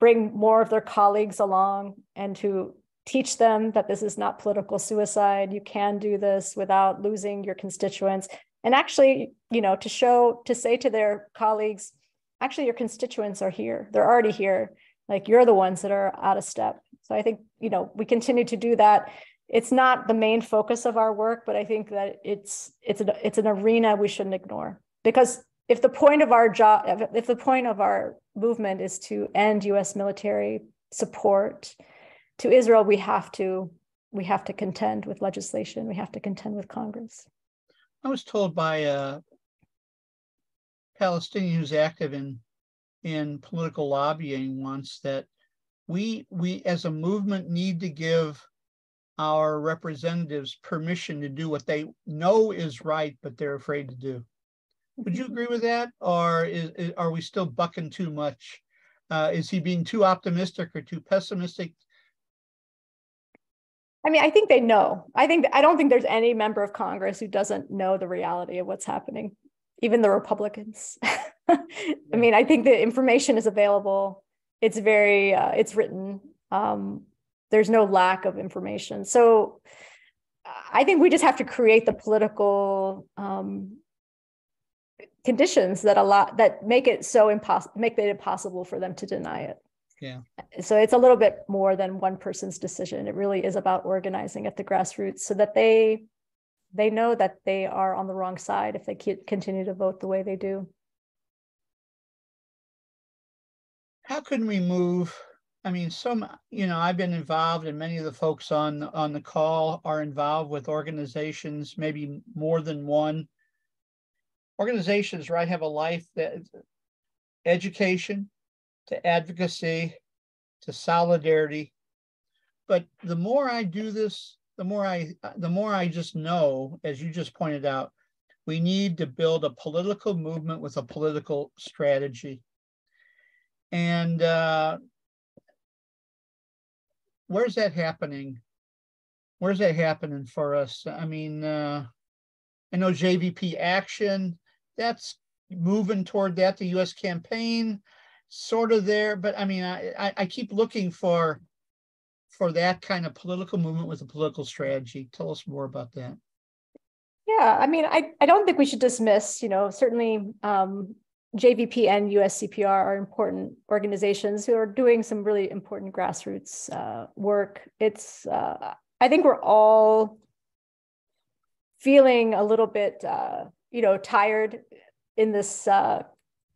bring more of their colleagues along, and to teach them that this is not political suicide. You can do this without losing your constituents. And actually, you know, to show, to say to their colleagues, actually your constituents are here. They're already here. Like, you're the ones that are out of step. So I think, you know, we continue to do that. It's not the main focus of our work, but I think that it's, it's, an, it's an arena we shouldn't ignore, because if the point of our job, if the point of our movement is to end U S military support to Israel, we have to we have to contend with legislation. We have to contend with Congress. I was told by a Palestinian who's active in in political lobbying once that we we as a movement need to give our representatives permission to do what they know is right, but they're afraid to do. Would you agree with that, or is, is, are we still bucking too much? Uh, is he being too optimistic or too pessimistic? I mean, I think they know. I think I don't think there's any member of Congress who doesn't know the reality of what's happening, even the Republicans. I mean, I think the information is available. It's very, uh, it's written. Um, there's no lack of information. So I think we just have to create the political Um, conditions that a lot that make it so impossible, make it impossible for them to deny it. Yeah. So it's a little bit more than one person's decision. It really is about organizing at the grassroots so that they they know that they are on the wrong side if they keep, continue to vote the way they do. How can we move? I mean, some, you know, I've been involved, and many of the folks on on the call are involved with organizations, maybe more than one. Organizations, right, have a life that education to advocacy to solidarity. But the more I do this, the more I the more I just know, as you just pointed out, we need to build a political movement with a political strategy. And uh, where's that happening? Where's that happening for us? I mean, uh, I know J V P Action, that's moving toward that. The U S campaign, sort of there, but I mean, I, I keep looking for for that kind of political movement with a political strategy. Tell us more about that. Yeah, I mean, I, I don't think we should dismiss, you know, certainly um, J V P and U S C P R are important organizations who are doing some really important grassroots uh, work. It's, uh, I think we're all feeling a little bit, uh, you know, tired in this uh,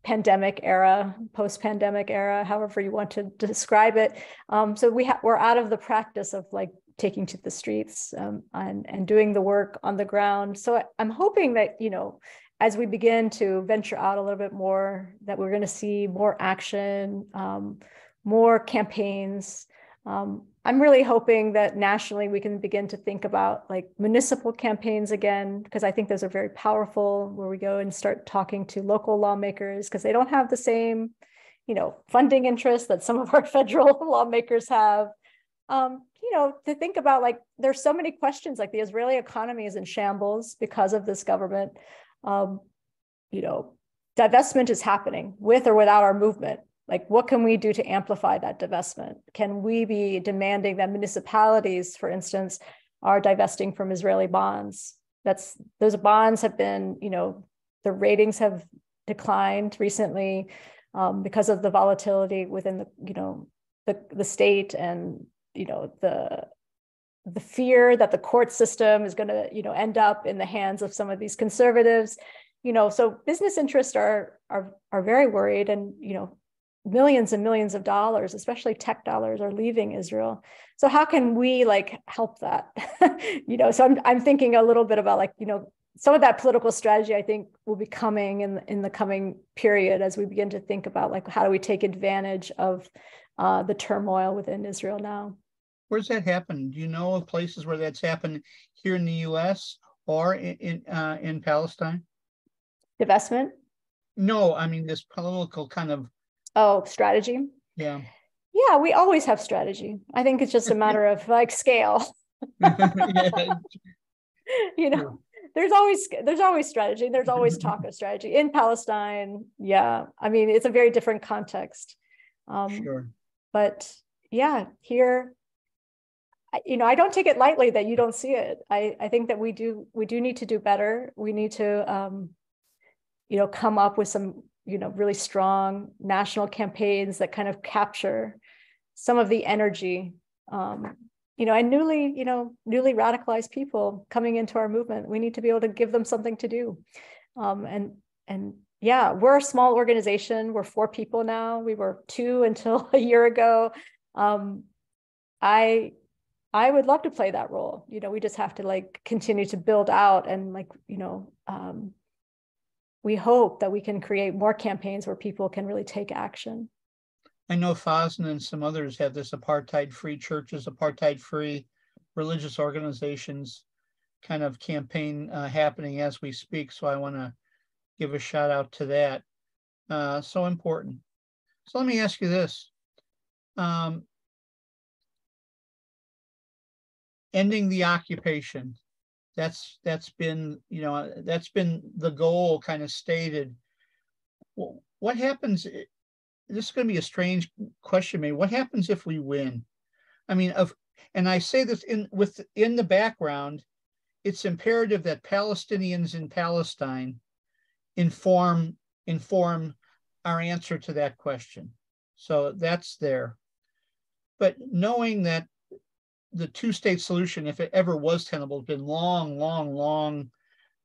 pandemic era, post-pandemic era, however you want to describe it. Um, so we ha- we're out of the practice of like taking to the streets um, and, and doing the work on the ground. So I, I'm hoping that, you know, as we begin to venture out a little bit more, that we're going to see more action, um, more campaigns. Um, I'm really hoping that nationally we can begin to think about like municipal campaigns again, because I think those are very powerful, where we go and start talking to local lawmakers, because they don't have the same, you know, funding interests that some of our federal lawmakers have. Um, you know, to think about like, there's so many questions, like the Israeli economy is in shambles because of this government. Um, you know, divestment is happening with or without our movement. Like, what can we do to amplify that divestment? Can we be demanding that municipalities, for instance, are divesting from Israeli bonds? That's, those bonds have been, you know, the ratings have declined recently um, because of the volatility within the, you know, the, the state and, you know, the the fear that the court system is going to, you know, end up in the hands of some of these conservatives, you know, so business interests are, are, are very worried, and, you know, millions and millions of dollars, especially tech dollars, are leaving Israel. So how can we like help that? you know, so I'm, I'm thinking a little bit about like, you know, some of that political strategy, I think, will be coming in, in the coming period as we begin to think about like, how do we take advantage of uh, the turmoil within Israel now? Where's that happen? Do you know of places where that's happened here in the U S or in in, uh, in Palestine? Divestment? No, I mean this political kind of oh strategy. Yeah, yeah, we always have strategy. I think it's just a matter of like scale. you know, there's always there's always strategy. There's always talk of strategy in Palestine. Yeah, I mean it's a very different context. Um, sure, but yeah, here. You know, I don't take it lightly that you don't see it. I, I think that we do we do need to do better. We need to, um, you know, come up with some, you know, really strong national campaigns that kind of capture some of the energy, um, you know, and newly, you know, newly radicalized people coming into our movement. We need to be able to give them something to do. Um, and and yeah, we're a small organization. We're four people now. We were two until a year ago. Um, I. I would love to play that role. You know, we just have to like continue to build out and like, you know, um, we hope that we can create more campaigns where people can really take action. I know Fosnan and some others have this apartheid-free churches, apartheid-free religious organizations kind of campaign uh, happening as we speak. So I want to give a shout out to that. Uh, so important. So let me ask you this. Um, Ending the occupation, that's that's been, you know, that's been the goal kind of stated. What happens, this is going to be a strange question, maybe, what happens if we win? I mean, of, and I say this in, with, in the background, it's imperative that Palestinians in Palestine inform, inform our answer to that question. So that's there. But knowing that the two-state solution, if it ever was tenable, has been long, long, long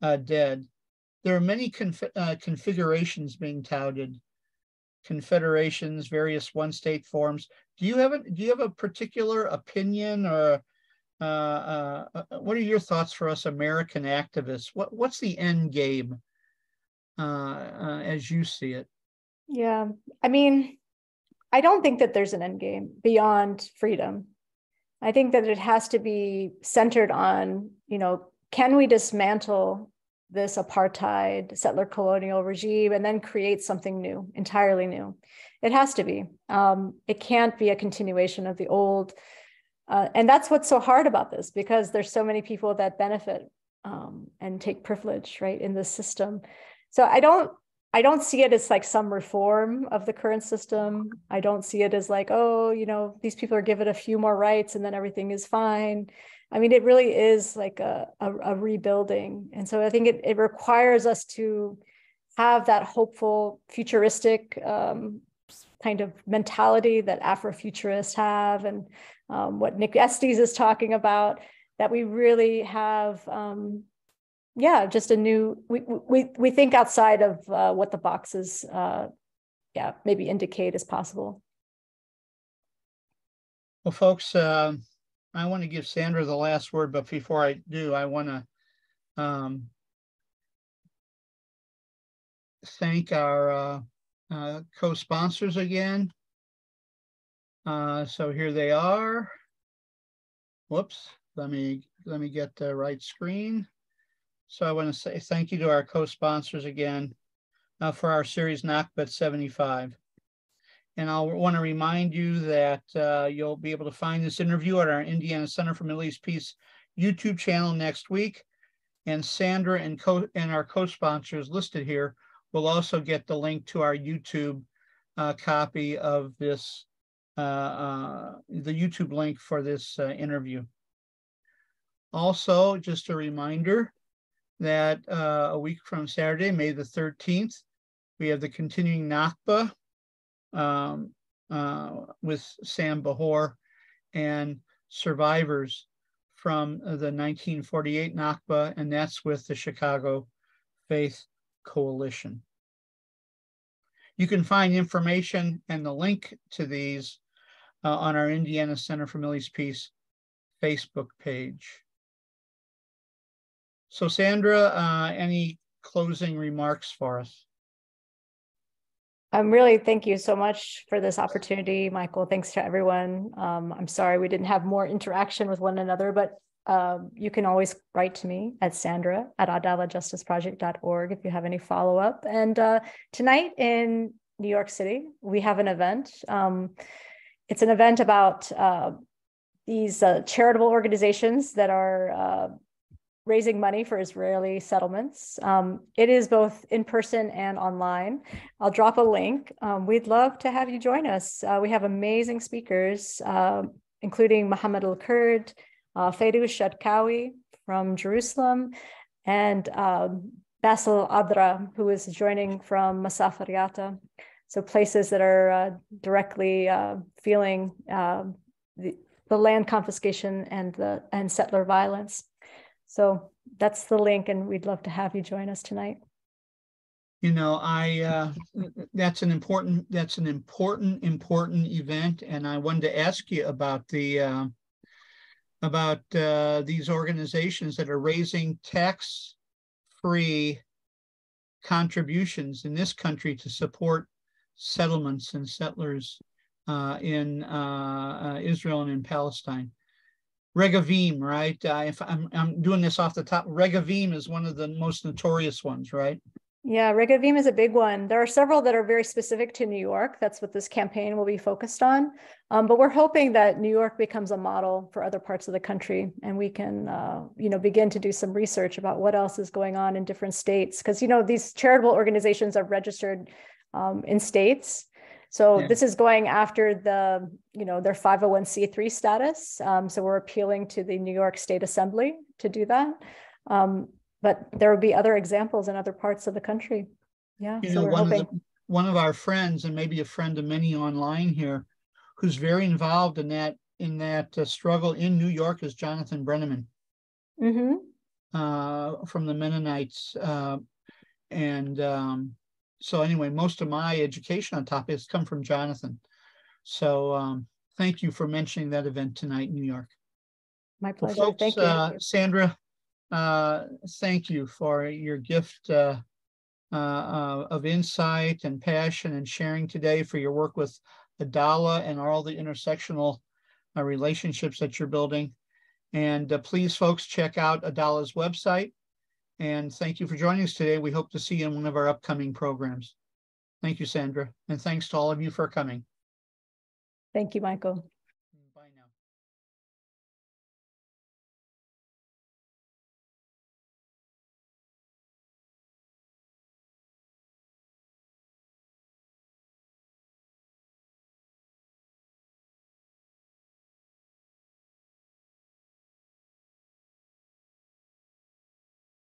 uh, dead. There are many conf uh, configurations being touted, confederations, various one-state forms. Do you have a Do you have a particular opinion, or uh, uh, what are your thoughts for us American activists? What What's the end game uh, uh, as you see it? Yeah, I mean, I don't think that there's an end game beyond freedom. I think that it has to be centered on, you know, can we dismantle this apartheid settler colonial regime and then create something new, entirely new? It has to be. Um, it can't be a continuation of the old. Uh, and that's what's so hard about this, because there's so many people that benefit um, and take privilege, right, in this system. So I don't, I don't see it as like some reform of the current system. I don't see it as like, oh, you know, these people are given a few more rights and then everything is fine. I mean, it really is like a, a, a rebuilding. And so I think it, it requires us to have that hopeful, futuristic um, kind of mentality that Afrofuturists have, and um, what Nick Estes is talking about, that we really have, um, yeah, just a new, we, we, we think outside of uh, what the boxes, uh, yeah, maybe indicate as possible. Well, folks, uh, I want to give Sandra the last word, but before I do, I want to um, thank our uh, uh, co-sponsors again. Uh, so here they are. Whoops, let me, let me get the right screen. So I want to say thank you to our co-sponsors again uh, for our series Nakba seventy-five. And I want to remind you that uh, you'll be able to find this interview at our Indiana Center for Middle East Peace YouTube channel next week. And Sandra and, co and our co-sponsors listed here will also get the link to our YouTube uh, copy of this, uh, uh, the YouTube link for this uh, interview. Also, just a reminder that uh, a week from Saturday, May the thirteenth, we have the continuing Nakba Um, uh, with Sam Bahor and survivors from the nineteen forty-eight Nakba, and that's with the Chicago Faith Coalition. You can find information and the link to these uh, on our Indiana Center for Middle East Peace Facebook page. So Sandra, uh, any closing remarks for us? Um, really, thank you so much for this opportunity, Michael. Thanks to everyone. Um, I'm sorry we didn't have more interaction with one another, but um, you can always write to me at Sandra at Adalah Justice Project dot org if you have any follow-up. And uh, tonight in New York City, we have an event. Um, it's an event about uh, these uh, charitable organizations that are uh, raising money for Israeli settlements. Um, it is both in person and online. I'll drop a link. Um, we'd love to have you join us. Uh, we have amazing speakers, uh, including Mohammed Al-Kurd, uh, Feiruz Shadkawi from Jerusalem, and uh, Basil Adra, who is joining from Masafar Yatta. So places that are uh, directly uh, feeling uh, the, the land confiscation and, the, and settler violence. So that's the link, and we'd love to have you join us tonight. You know, I uh, that's an important that's an important important event, and I wanted to ask you about the uh, about uh, these organizations that are raising tax-free contributions in this country to support settlements and settlers uh, in uh, uh, Israel and in Palestine. Regavim, right? Uh, if I'm, I'm doing this off the top. Regavim is one of the most notorious ones, right? Yeah, Regavim is a big one. There are several that are very specific to New York. That's what this campaign will be focused on. Um, but we're hoping that New York becomes a model for other parts of the country, and we can, uh, you know, begin to do some research about what else is going on in different states. Because, you know, these charitable organizations are registered um, in states. So yeah. This is going after the, you know, their five oh one c three status. Um, so we're appealing to the New York State Assembly to do that. Um, but there will be other examples in other parts of the country. Yeah. You so know, we're one, of the, one of our friends, and maybe a friend of many online here, who's very involved in that in that uh, struggle in New York, is Jonathan Brenneman, mm-hmm. uh, from the Mennonites, uh, and. Um, So anyway, most of my education on topic has come from Jonathan. So um, thank you for mentioning that event tonight in New York. My pleasure. Well, folks, thank uh, you. Sandra, uh, thank you for your gift uh, uh, of insight and passion and sharing today, for your work with Adalah and all the intersectional uh, relationships that you're building. And uh, please, folks, check out Adalah's website. And thank you for joining us today. We hope to see you in one of our upcoming programs. Thank you, Sandra. And thanks to all of you for coming. Thank you, Michael.